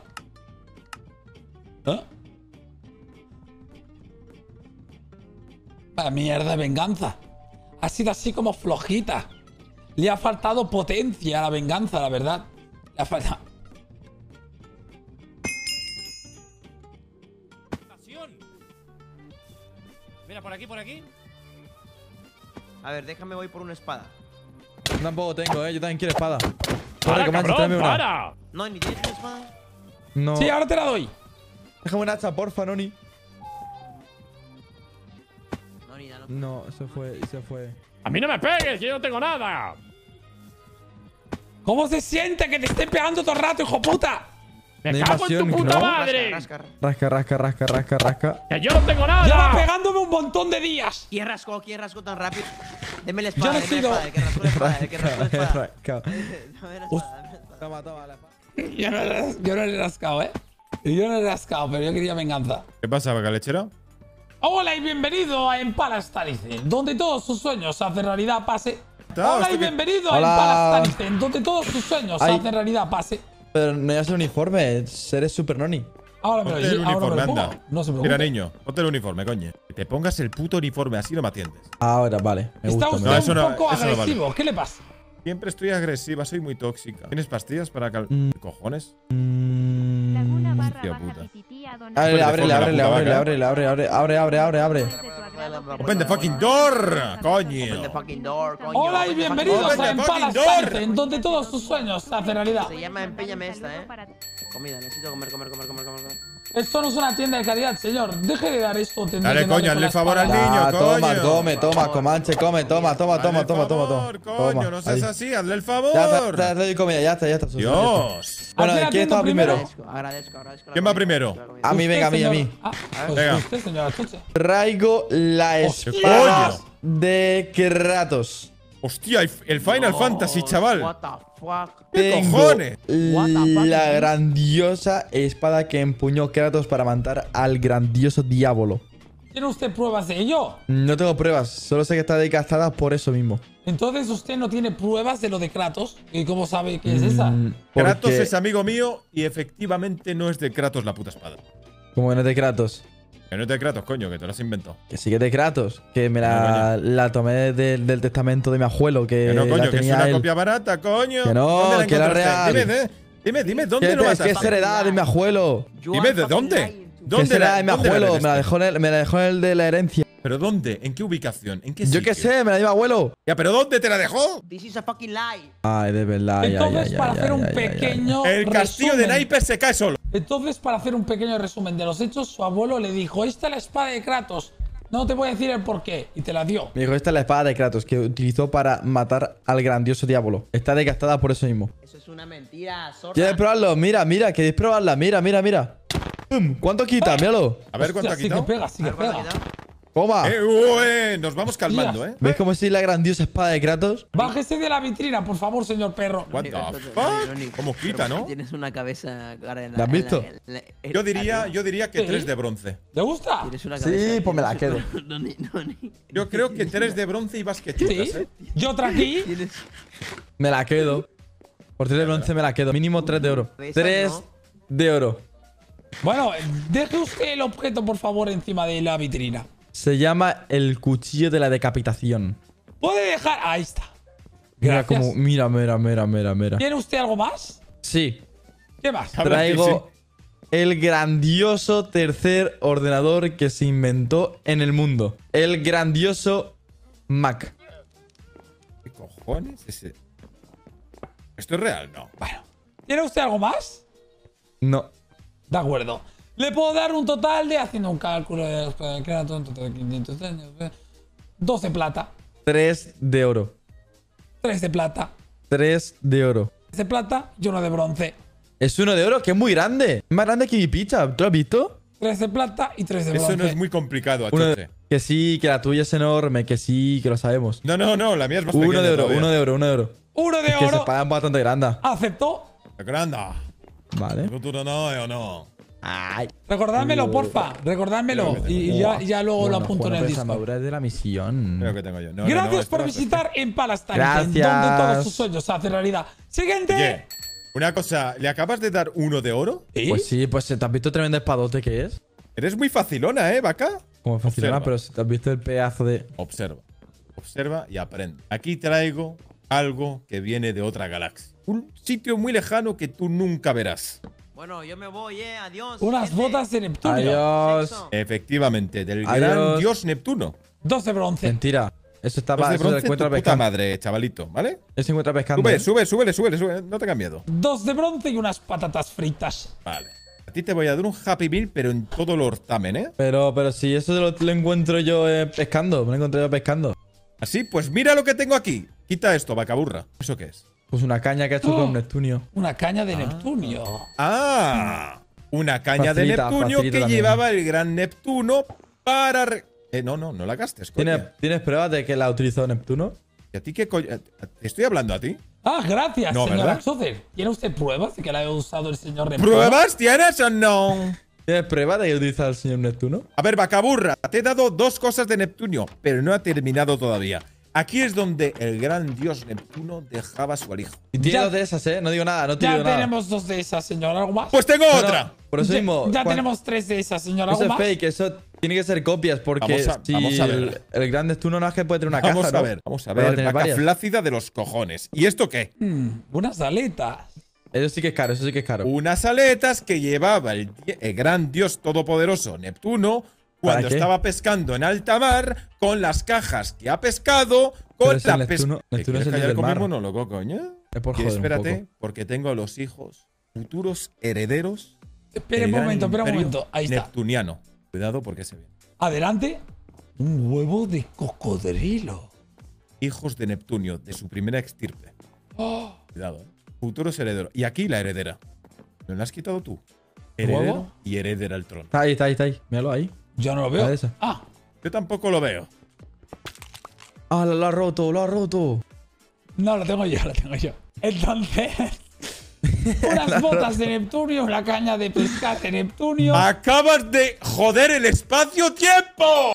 ¿Ah? La mierda de venganza. Ha sido así como flojita. Le ha faltado potencia a la venganza, la verdad. Le ha faltado… Mira, por aquí, por aquí. A ver, déjame, voy por una espada. Yo tampoco tengo, eh. Yo también quiero espada. ¡Para, cabrón, para! No, ni tienes espada. No. Sí, ahora te la doy. Déjame un hacha, porfa, Noni. Noni, dale. No, se fue, se fue. ¡A mí no me pegues, que yo no tengo nada! ¿Cómo se siente que te esté pegando todo el rato, hijo puta? ¡Me cago en tu puta madre! Rasca, rasca, rasca, rasca, rasca. ¡Que yo no tengo nada! ¡Lleva pegándome un montón de días! ¿Quién rascó? ¿Quién rascó tan rápido? Deme la espada, deme la espada, el que rascó la espada, el que rascó la espada. Toma, toma la espada. Yo no le he rascado, ¿eh? Yo no le he rascado, pero yo quería venganza. ¿Qué pasa, vaca lechera? Hola y bienvenido a Empalastalicen, donde todos sus sueños hacen realidad pase. Hola y bienvenido a Empalastalicen, donde todos sus sueños hacen realidad pase. Pero no llevas el uniforme, eres super Noni. Ahora me lo llevo. Ahora me lo pongo. No se preocupe. Mira, niño, ponte el uniforme, coño. Que te pongas el puto uniforme, así no me atiendes. Ahora, vale. Me gusta. Está usted un poco agresivo. ¿Qué le pasa? Siempre estoy agresiva, soy muy tóxica. ¿Tienes pastillas para calmar? Mm. ¿Cojones? Mm. Hostia puta. Ábrele, ábrele, ábrele, ábrele, ábrele, ábrele, abre, abre, abre, abre. Open the fucking door, coño. Open the fucking door, coño. Hola y bienvenidos a Empalas Parten, donde todos tus sueños se hacen realidad. Se llama Empéñame esta, eh. Comida, necesito comer, comer, comer, comer, comer. Esto no es una tienda de caridad, señor. Deje de dar esto. Dale, coño, hazle favor al niño, coño. Toma, come, toma, comanche, come, toma, toma, toma, toma, toma. Coño, no seas así, hazle el favor. Ya doy comida, ya está, ya está. Dios. Bueno, ¿quién estaba primero? Agradezco, agradezco. ¿Quién va primero? A mí, venga, a mí, a mí. Venga. Traigo la espada de Kratos. Hostia, el Final no, Fantasy, chaval. What the fuck. ¿Qué Tengo cojones? La grandiosa espada que empuñó Kratos para matar al grandioso diablo. ¿Tiene usted pruebas de ello? No tengo pruebas, solo sé que está desgastada por eso mismo. Entonces usted no tiene pruebas de lo de Kratos. ¿Y cómo sabe que es esa? Mm, porque... Kratos es amigo mío y efectivamente no es de Kratos la puta espada. ¿Cómo que no es de Kratos? Que no es de Kratos, coño, que te lo has inventado. Que sí que es de Kratos, que me la, no, la tomé de, de, del testamento de mi abuelo. Que, que no, coño, la tenía que es una él. Copia barata, coño. Que no, la que era real. Dime, eh, dime, dime, ¿dónde lo vas a hacer? Es que es heredada de mi abuelo. Dime, ¿de dónde? ¿Dónde? Es heredada de mi abuelo, me la dejó en el de la herencia. ¿Pero dónde? ¿En qué ubicación? ¿En qué sitio? Yo qué sé, me la dio abuelo. Ya, ¿pero dónde te la dejó? This is a fucking lie. Ay, de verdad. Entonces, ya, ya, para ya, hacer ya, un ya, pequeño ya, ya. El castillo resumen. De naipes se cae solo. Entonces, para hacer un pequeño resumen de los hechos, su abuelo le dijo, esta es la espada de Kratos. No te voy a decir el por qué. Y te la dio. Me dijo, esta es la espada de Kratos que utilizó para matar al grandioso diablo. Está desgastada por eso mismo. Eso es una mentira, zorra. ¿Quieres probarlo? Mira, mira, queréis probarla. Mira, mira, mira. ¿Cuánto quita? Míralo. A ver cuánto ha quitado. Sí que pega, sí que pega. ¡Toma! Eh, uh, eh. Nos vamos calmando, ¿eh? ¿Ves cómo es la grandiosa espada de Kratos? ¡Bájese de la vitrina, por favor, señor perro! What the fuck? ¿Cómo quita, no? Tienes una cabeza... ¿La has visto? Yo diría, yo diría que tres de bronce. ¿Te gusta? Sí, pues me la quedo. Yo creo que tres de bronce y vas que chutas, ¿eh? Yo otra aquí. Me la quedo. Por tres de bronce me la quedo. Mínimo tres de oro. Tres de oro. Bueno, deje usted el objeto, por favor, encima de la vitrina. Se llama el cuchillo de la decapitación. ¿Puede dejar? Ahí está. Gracias. Mira, como, mira, mira, mira, mira, mira. ¿Tiene usted algo más? Sí. ¿Qué más? Traigo el grandioso tercer ordenador que se inventó en el mundo. El grandioso Mac. ¿Qué cojones es ese? ¿Esto es real? No. Bueno. ¿Tiene usted algo más? No. De acuerdo. Le puedo dar un total de, haciendo un cálculo de quinientos años, doce plata. tres de oro. tres de plata. tres de oro. tres de plata y uno de bronce. Es uno de oro, que es muy grande. Es más grande que mi pizza, ¿tú lo has visto? tres de plata y tres de bronce. Eso no es muy complicado, achote. Que sí, que la tuya es enorme, que sí, que lo sabemos. No, no, no, la mía es más pequeña. uno de oro, uno de oro, uno de oro. uno de oro. Que se pagan bastante grande. ¿Aceptó? Grande. Vale. ¿Futuro no o no? Ay. Recordádmelo, porfa. Recordádmelo. Y ya, ya luego bueno, lo apunto bueno, en el disco. Madura de la misión. Que tengo yo. No, gracias no, no, por no, visitar no, Empalas Parten, donde todos sus sueños se hacen realidad. ¡Siguiente! Yeah. Una cosa, ¿le acabas de dar uno de oro? ¿Eh? Pues sí, pues te has visto tremendo espadote que es. Eres muy facilona, ¿eh, vaca? Como facilona, observa. Pero te has visto el pedazo de… Observa. Observa y aprende. Aquí traigo algo que viene de otra galaxia. Un sitio muy lejano que tú nunca verás. Bueno, yo me voy, eh. Adiós. Unas gente. Botas de Neptunio. Adiós. Efectivamente, del Adiós. Gran dios Neptuno. Dos de bronce. Mentira. Eso está para eso se encuentra pescando. Puta madre, chavalito, ¿vale? Eso se encuentra pescando. Sube, sube, súbele, súbele, sube. No te he cambiado. Dos de bronce y unas patatas fritas. Vale. A ti te voy a dar un happy meal, pero en todo el hortamen, ¿eh? Pero, pero si eso lo, lo encuentro yo eh, pescando. Me lo encontré yo pescando. Así, pues mira lo que tengo aquí. Quita esto, vacaburra. ¿Eso qué es? Pues una caña que ha hecho oh, con Neptunio. Una caña de ah, Neptunio. Ah, una caña facilita, de Neptunio que también. Llevaba el gran Neptuno para... Re... Eh, no, no, no la gastes, coño. ¿Tienes, ¿Tienes pruebas de que la ha utilizado Neptuno? ¿Y a ti qué coño? ¿Estoy hablando a ti? Ah, gracias, no, señor Socer. ¿Tiene usted pruebas de que la ha usado el señor Neptuno? ¿Pruebas tienes o no? ¿Tienes pruebas de que ha utilizado el señor Neptuno? A ver, vacaburra, te he dado dos cosas de Neptunio, pero no ha terminado todavía. Aquí es donde el gran dios Neptuno dejaba a su alijo. Y tiene dos de esas, ¿eh? No digo nada, no te digo nada. Ya tenemos dos de esas, señor. ¿Algo más? Pues tengo no, otra. No, por eso ya, mismo. Ya tenemos tres de esas, señor. ¿Algo eso más? Eso es fake, eso tiene que ser copias porque vamos a, si vamos a ver. El, el gran Neptuno no es que puede tener una vamos caja, a ver, ¿no? Vamos a ver, la vaca flácida de los cojones. ¿Y esto qué? Mm, unas aletas. Eso sí que es caro, eso sí que es caro. Unas aletas que llevaba el, el gran dios todopoderoso Neptuno cuando estaba pescando en alta mar, con las cajas que ha pescado, con la pesca. Neptuno es el líder del mar. Monólogo, coño. Es por joder. Espérate, porque tengo a los hijos, futuros herederos. Espera un momento, espera un momento. Ahí está. Neptuniano. Cuidado porque se ve. Adelante. Un huevo de cocodrilo. Hijos de Neptunio, de su primera extirpe. Oh. Cuidado, ¿eh? Futuros herederos. Y aquí la heredera. ¿No la has quitado tú? Heredero y heredera al trono. Está ahí, está ahí, está ahí. Míralo ahí. Yo no lo veo. Ah, yo tampoco lo veo. Ah, lo, lo ha roto, lo ha roto. No, lo tengo yo, lo tengo yo. Entonces, unas botas de Neptunio, una caña de pescar de Neptunio. Acabas de joder el espacio-tiempo.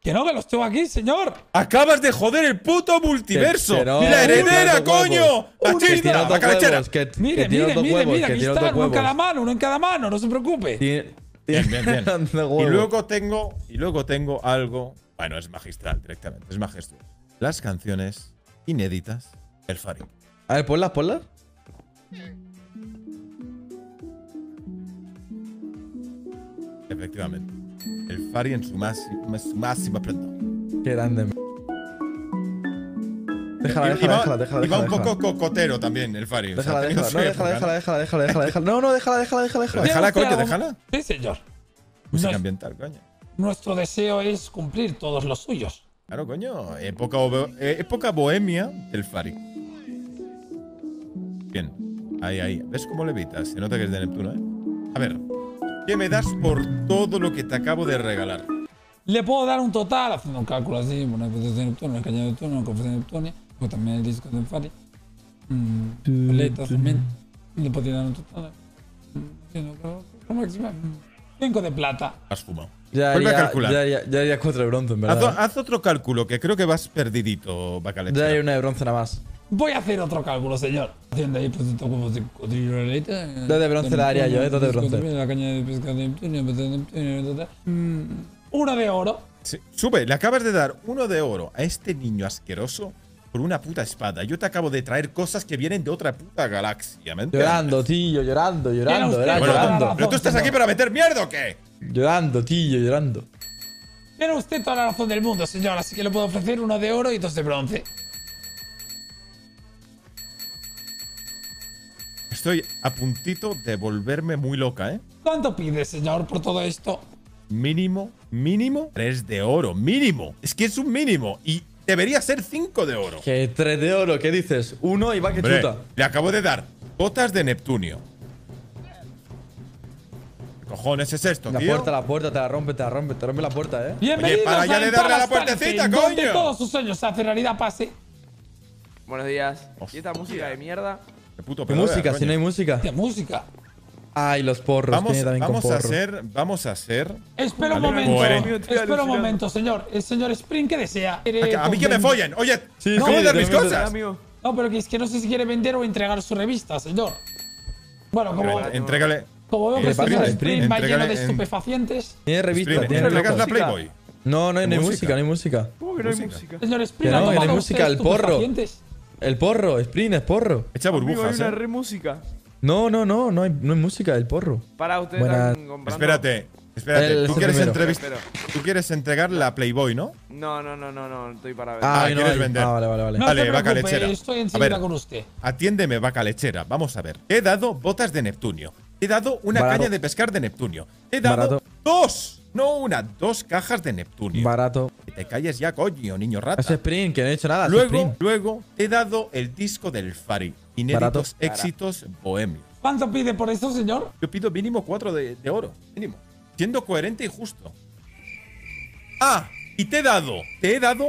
Que no, que los tengo aquí, señor. Acabas de joder el puto multiverso. Que, que no, la heredera, que coño. La chispa, la cabechera. Mire, mire, mire, mire, aquí está. Uno en cada mano, uno en cada mano, no se preocupe. Tiene... Bien, bien, bien. Y luego tengo, y luego tengo algo. Bueno, es magistral directamente, es majestuoso. Las canciones inéditas del Fari. A ver, ponlas, ponlas. Efectivamente. El Fari en su máxima planta. Qué grande. Déjala, déjala, déjala, déjala. Y va un poco cocotero también el Fari. Déjala, déjala, déjala, déjala, déjala, déjala. No, no, déjala, déjala, déjala, déjala. Déjala, coño, déjala. Sí, señor. Música ambiental, coño. Nuestro deseo es cumplir todos los suyos. Claro, coño. Época bohemia del Fari. Bien. Ahí, ahí. ¿Ves cómo levitas? Se nota que es de Neptuno, ¿eh? A ver. ¿Qué me das por todo lo que te acabo de regalar? Le puedo dar un total, haciendo un cálculo así, una confesión de Neptuno, una caña de Neptuno, una confesión de Neptuno. O también el disco de Fari. Mm, boletas también. Le podría dar un total. cinco de plata. Has fumado. Ya haría, a calcular. Ya, haría, ya haría cuatro de bronce, en verdad. Haz, haz otro cálculo, que creo que vas perdidito, Bacaleta. Ya hay una de bronce nada más. Voy a hacer otro cálculo, señor. Haciendo ahí, pues, huevos de cocodrilo de leite. Dos de bronce la haría yo, eh, dos de bronce. La caña de pesca de Neptuno, uno de oro. Sí. Sube, le acabas de dar uno de oro a este niño asqueroso. Por una puta espada. Yo te acabo de traer cosas que vienen de otra puta galaxia. ¿Me entiendes? Llorando, tío, llorando, llorando, era, bueno, llorando. Razón, ¿pero tú estás señor. Aquí para meter mierda o qué? Llorando, tío, llorando. Tiene usted toda la razón del mundo, señor. Así que le puedo ofrecer uno de oro y dos de bronce. Estoy a puntito de volverme muy loca, ¿eh? ¿Cuánto pide, señor, por todo esto? Mínimo, mínimo, tres de oro. Mínimo. Es que es un mínimo. Y... debería ser cinco de oro. Que tres de oro, ¿qué dices? Uno y va que chuta. Le acabo de dar botas de Neptunio. ¿Qué cojones es esto, tío? La puerta, la puerta, te la rompe, te la rompe, te rompe la puerta, ¿eh? Bienvenidos. Oye, para ya le darle a la puertecita, coño. Donde todos sus sueños se hace realidad, pase. Buenos días. Hostia. ¿Y esta música de mierda? ¿Qué puto pedo? Música, coño. Si no hay música. ¿Qué música? Ay, los porros. Vamos, vamos porro. a hacer, vamos a hacer. Espera un momento, bueno. espera un momento, señor. El señor Spring, ¿qué desea? A mí que me follen. Oye, sí, ¿cómo sí, dar mis cosas? Amigo. No, pero que es que no sé si quiere vender o entregar su revista, señor. Bueno, como entrégale. Como veo que el señor Spring va lleno de estupefacientes. Tiene revista, Spring, tiene entregas la Playboy. No, no hay, no hay música, no hay música. ¿Cómo que no hay música? Señor Spring, no hay música, el porro. El porro, Spring, es porro. Echa burbujas. Hay una re música. No, no, no, no hay, no hay música del porro. Para usted. Espérate, espérate. El, ¿Tú, quieres Tú quieres entregar la Playboy, ¿no? No, no, no, no, no. Estoy para vender. Ah, ah no, quieres hay... vender. Ah, vale, vale, vale. No vale, vaca lechera. Estoy enseguida con usted. Atiéndeme, vaca lechera. Vamos a ver. He dado botas de Neptunio. He dado una Barato. caña de pescar de Neptunio. He dado Barato. dos. No una, dos cajas de Neptunio. Barato. Que te calles ya, coño, niño rata. Es Sprint, que no he hecho nada. Luego, luego, he dado el disco del Fari. Inéditos Barato. éxitos bohemios. ¿Cuánto pide por eso, señor? Yo pido mínimo cuatro de, de oro. Mínimo. Siendo coherente y justo. Ah, y te he dado, te he dado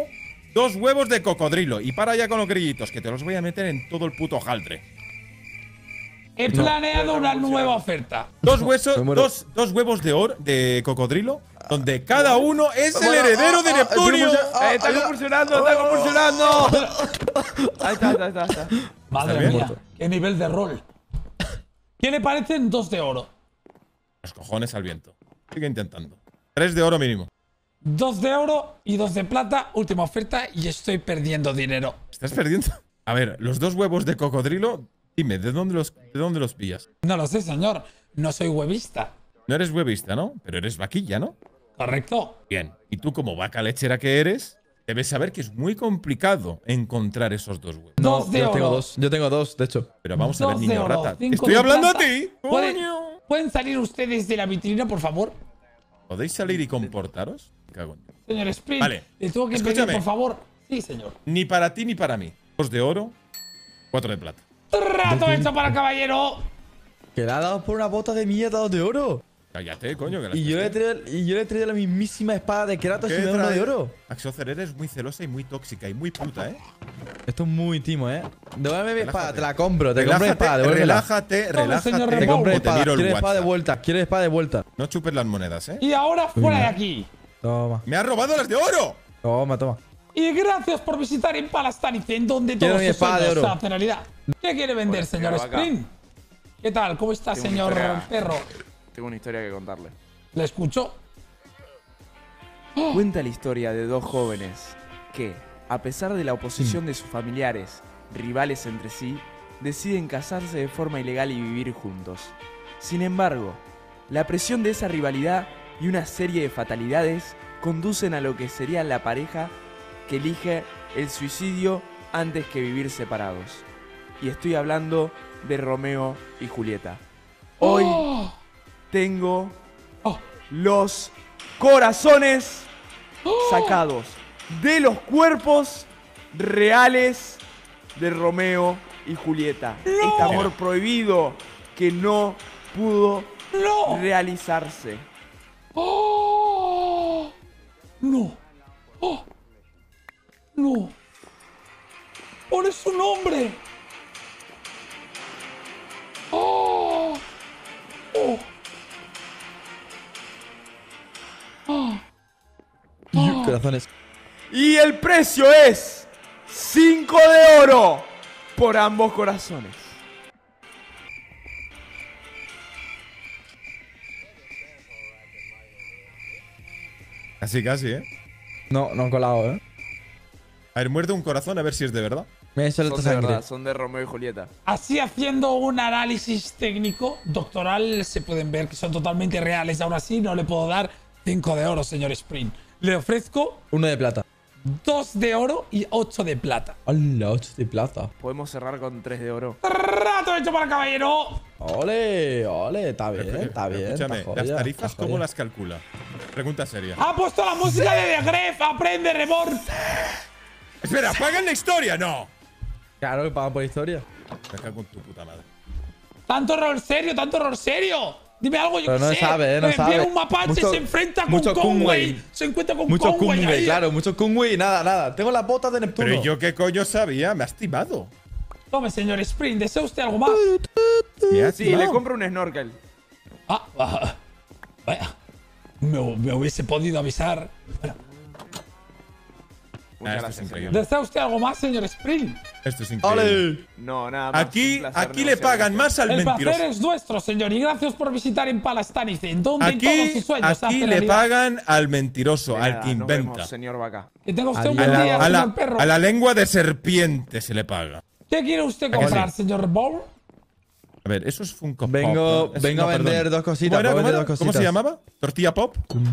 dos huevos de cocodrilo. Y para allá con los grillitos, que te los voy a meter en todo el puto jaldre. He no. planeado una nueva oferta. Dos huesos, dos, dos huevos de oro de cocodrilo, donde cada uno es el heredero de Neptunio. Eh, está convulsionando, está convulsionando. Ahí está, ahí está, ahí está. Madre mía, qué nivel de rol. ¿Qué le parecen dos de oro? Los cojones al viento. Sigue intentando. Tres de oro mínimo. Dos de oro y dos de plata. Última oferta y estoy perdiendo dinero. ¿Estás perdiendo? A ver, los dos huevos de cocodrilo. Dime, ¿de dónde, los, ¿de dónde los pillas? No lo sé, señor. No soy huevista. No eres huevista, ¿no? Pero eres vaquilla, ¿no? Correcto. Bien. Y tú, como vaca lechera que eres, debes saber que es muy complicado encontrar esos dos huevos. No, dos de yo oro. tengo dos. Yo tengo dos, de hecho. Pero vamos dos a ver, niño oro, rata. ¡Estoy hablando plata. a ti! ¿Pueden, ¿Pueden salir ustedes de la vitrina, por favor? ¿Podéis salir y comportaros? Cago en... Señor Sprint, vale. le tengo que Escúchame. pedir, por favor. Sí, señor. Ni para ti ni para mí. Dos de oro, cuatro de plata. Rato hecho para el caballero. Que le ha dado por una bota de mierda de oro. Cállate, coño. Que y, yo le traído, y yo le he traído la mismísima espada de Kratos y me da una de oro. Axocer, eres muy celosa y muy tóxica y muy puta, ¿eh? Esto es muy íntimo, ¿eh? Devuélveme mi espada, te la compro. Te relájate, compro espada, devuélvela. Relájate, relájate. No, señor, te compro espada. Quieres espada de vuelta, quieres espada de vuelta. No chupes las monedas, ¿eh? Y ahora fuera Uy, de aquí. Toma. ¡Me has robado las de oro! Toma, toma. Y gracias por visitar Impalastaniten, donde todo se hace realidad. ¿Qué quiere vender, bueno, señor Sprint? ¿Qué tal? ¿Cómo está, tengo señor historia, perro? Tengo una historia que contarle. ¿Le escucho? Cuenta la historia de dos jóvenes que, a pesar de la oposición de sus familiares, rivales entre sí, deciden casarse de forma ilegal y vivir juntos. Sin embargo, la presión de esa rivalidad y una serie de fatalidades conducen a lo que sería la pareja que elige el suicidio antes que vivir separados. Y estoy hablando de Romeo y Julieta. Hoy oh. tengo oh. los corazones oh. sacados de los cuerpos reales de Romeo y Julieta. No. Este amor prohibido que no pudo no. realizarse. Oh. No. Oh. No. Por su nombre. Oh. Oh. Oh. Oh. Corazones. Y el precio es cinco de oro por ambos corazones. Casi, casi, ¿eh? No, no han colado, ¿eh? A ver, muerde un corazón a ver si es de verdad. Me son, de verdad son de Romeo y Julieta. Así, haciendo un análisis técnico doctoral, se pueden ver que son totalmente reales. Aún así, no le puedo dar cinco de oro, señor Sprint. Le ofrezco uno de plata, dos de oro y ocho de plata. ¡Hala, ocho de plata! Podemos cerrar con tres de oro. ¡Rato hecho para el caballero! ¡Ole, ole! Está bien, pero, está pero, bien. Escúchame, está joya, ¿las tarifas cómo las calcula? Pregunta seria. ¡Ha puesto la música de The Grefg! ¡Aprende, remor! Espera, ¿pagan la historia? No. Claro que pagan por historia. Me cago en tu puta madre. Tanto horror serio, tanto horror serio. Dime algo, yo Pero no sé. sabe, eh, no Me sabe. Viene un mapache, mucho, se enfrenta con Conway. Se encuentra con mucho Conway. Mucho Conway, claro, mucho Conway y nada, nada. Tengo las botas de Neptuno. Pero yo qué coño sabía, me has timado. Tome, señor Sprint, ¿desea usted algo más? ¿Me has sí, timado? Le compro un snorkel. Ah, ah vaya. Me, me hubiese podido avisar. Bueno. Ah, gracias, ¿desea usted algo más, señor Sprint? Esto es increíble. ¡Ole! No, nada más. Aquí, aquí le pagan más al mentiroso. El placer es nuestro, señor. Y gracias por visitar Impalastanicen, donde aquí, en todos sus sueños Aquí le realidad. pagan al mentiroso, Mira, al que inventa. Vemos, señor Vaca. Que tenga usted a un buen día, a la, perro. A la lengua de serpiente se le paga. ¿Qué quiere usted comprar, sí? señor Bowl? A ver, eso es Funko vengo, Pop. ¿no? Vengo no, a vender perdón. dos cositas. ¿Cómo, era, ¿cómo, dos cositas? ¿Cómo se llamaba? ¿Tortilla Pop? Mm.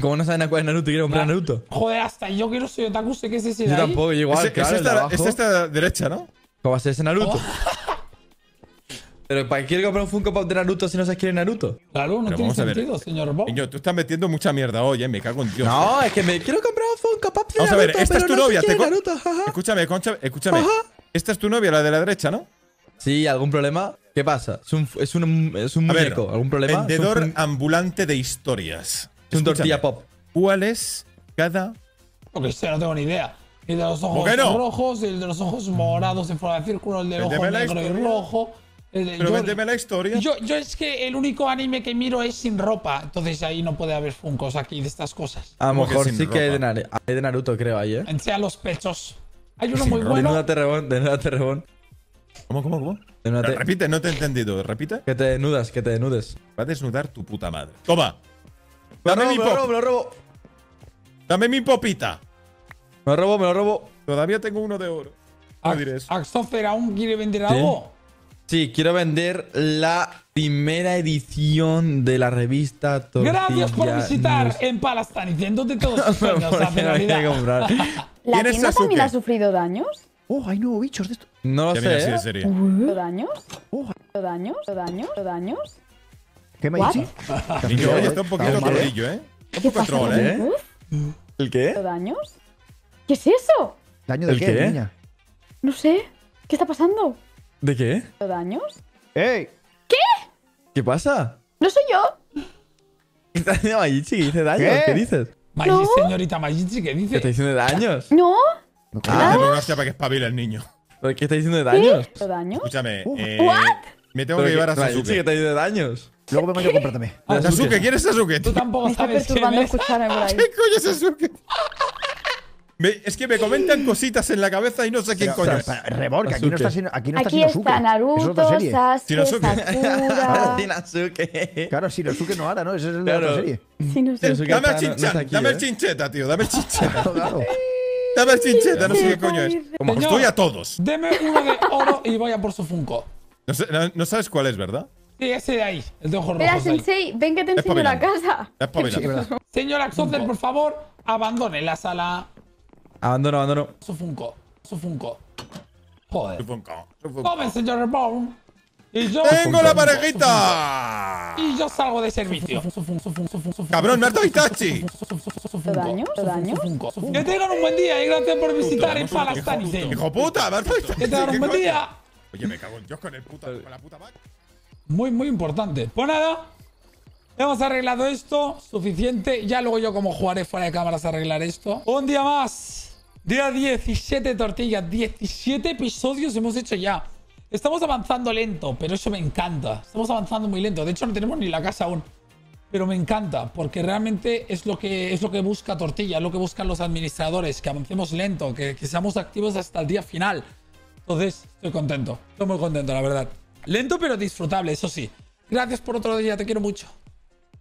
Como no saben a cuál es Naruto, quiero comprar Naruto. Joder, hasta yo que no soy otaku, sé que es ese de ahí. Yo tampoco, igual, claro, claro. Es esta derecha, ¿no? ¿Cómo va a ser ese Naruto? Pero ¿para qué quiere comprar un Funko Pop de Naruto si no sabes quién es Naruto? Claro, no tiene sentido, señor Bob. Niño, tú estás metiendo mucha mierda hoy, eh. Me cago en Dios. No, es que me quiero comprar un Funko Pop de Naruto. Vamos a ver, esta es tu novia. Escúchame, Concha, escúchame. Esta es tu novia, la de la derecha, ¿no? Sí, ¿algún problema? ¿Qué pasa? Es un, es un, es un muñeco. ¿Algún problema? Vendedor ambulante de historias. Es un tortilla pop. ¿Cuál es cada...? Porque sea, no tengo ni idea. El de los ojos no? rojos, el de los ojos morados en forma de círculo, el de ojo negro y rojo, Pero véndeme la historia. Yo, yo es que el único anime que miro es sin ropa. Entonces ahí no puede haber Funkos aquí de estas cosas. A lo mejor sí que hay de, hay de Naruto, creo, ahí, ¿eh? Sea los pechos. Hay uno muy bueno. De nuda terrebón, de nuda terrebón. ¿Cómo, cómo, cómo? Te... Repite, no te he entendido. Repite. Que te desnudas, que te desnudes. Va a desnudar tu puta madre. Toma. Dame lo robo, mi pop. Me lo robo, me lo robo. Dame mi popita. Me lo robo, me lo robo. Todavía tengo uno de oro. No diré eso. ¿Axofer aún quiere vender algo? Sí, quiero vender la primera edición de la revista Tortillarán. Gracias por visitar News. En Palastán, diciéndote todos sus sueños. La tienda Sasuke? ¿También ha sufrido daños? Oh, hay nuevos bichos de esto. No lo sé. Así de uh, ¿Daños? Oh. ¿Daños? ¿Daños? ¿Daños? ¿Qué me dices? Niño, hoy está un poquito trollillo, ¿eh? Un poco troll, ¿eh? ¿El qué? ¿Daños? ¿Qué es eso? ¿Daño de qué, qué, niña? No sé. ¿Qué está pasando? ¿De qué? ¿Daños? ¡Ey! ¿Qué? ¿Qué pasa? No soy yo. ¿Qué está diciendo Mayichi? ¿Qué dice daños? ¿Qué, ¿Qué dices? ¿No? Señorita Mayichi, ¿qué dice? ¿Qué está diciendo de daños? No. Ah, no, no, para que espabile el niño. ¿Pero qué está diciendo de daños? ¿Qué? ¿Daños? Escúchame. Uh, eh, me tengo que llevar a Sasuke. Sí, que está diciendo de daños. Luego vengo yo a comprártame. Ah, Sasuke, ¿quién es Sasuke? Tú tampoco sabes quién es. ¿Qué coño es Sasuke? Me, es que me comentan cositas en la cabeza y no sé quién coño es. Remor, que aquí no está Shinosuke. Aquí, no aquí está Naruto, es Sasuke, Sakura… Shinosuke. Claro, Shinosuke no ahora, ¿no? Esa es la claro. otra serie. Shinosuke. Dame el chincheta, no, no dame eh. el chincheta, tío. Dame el chincheta. Dame el chincheta, no sé qué coño es. Como señor, estoy a todos. Deme uno de oro y vaya por su Funko. No, sé, no, no sabes cuál es, ¿verdad? Sí, ese de ahí, el de ojos rojos. Sensei, ven que te enseño la casa. Señor Axofer, por favor, abandone la sala. Abandono, abandono. Su Funko, su Funko. Joder. Su Funko, su Funko. Tome, señor Reborn. Y yo… ¡Tengo la parejita! Y yo salgo de servicio. ¡Cabrón, me harto Itachi! ¿Daños? ¿Daños? Que tengan un buen día y gracias por visitar en Palastán. ¡Hijo puta! ¡Me harto Itachi! ¡Que tengan un buen día! Oye, me cago en Dios con el puta… con la puta vaca. Muy, muy importante. Pues nada… Hemos arreglado esto, suficiente. Ya luego yo como jugaré fuera de cámaras a arreglar esto. Un día más. Día diecisiete, tortillas. diecisiete episodios hemos hecho ya. Estamos avanzando lento, pero eso me encanta. Estamos avanzando muy lento. De hecho, no tenemos ni la casa aún. Pero me encanta, porque realmente es lo que, es lo que busca Tortilla, es lo que buscan los administradores. Que avancemos lento, que, que seamos activos hasta el día final. Entonces, estoy contento. Estoy muy contento, la verdad. Lento, pero disfrutable, eso sí. Gracias por otro día, te quiero mucho.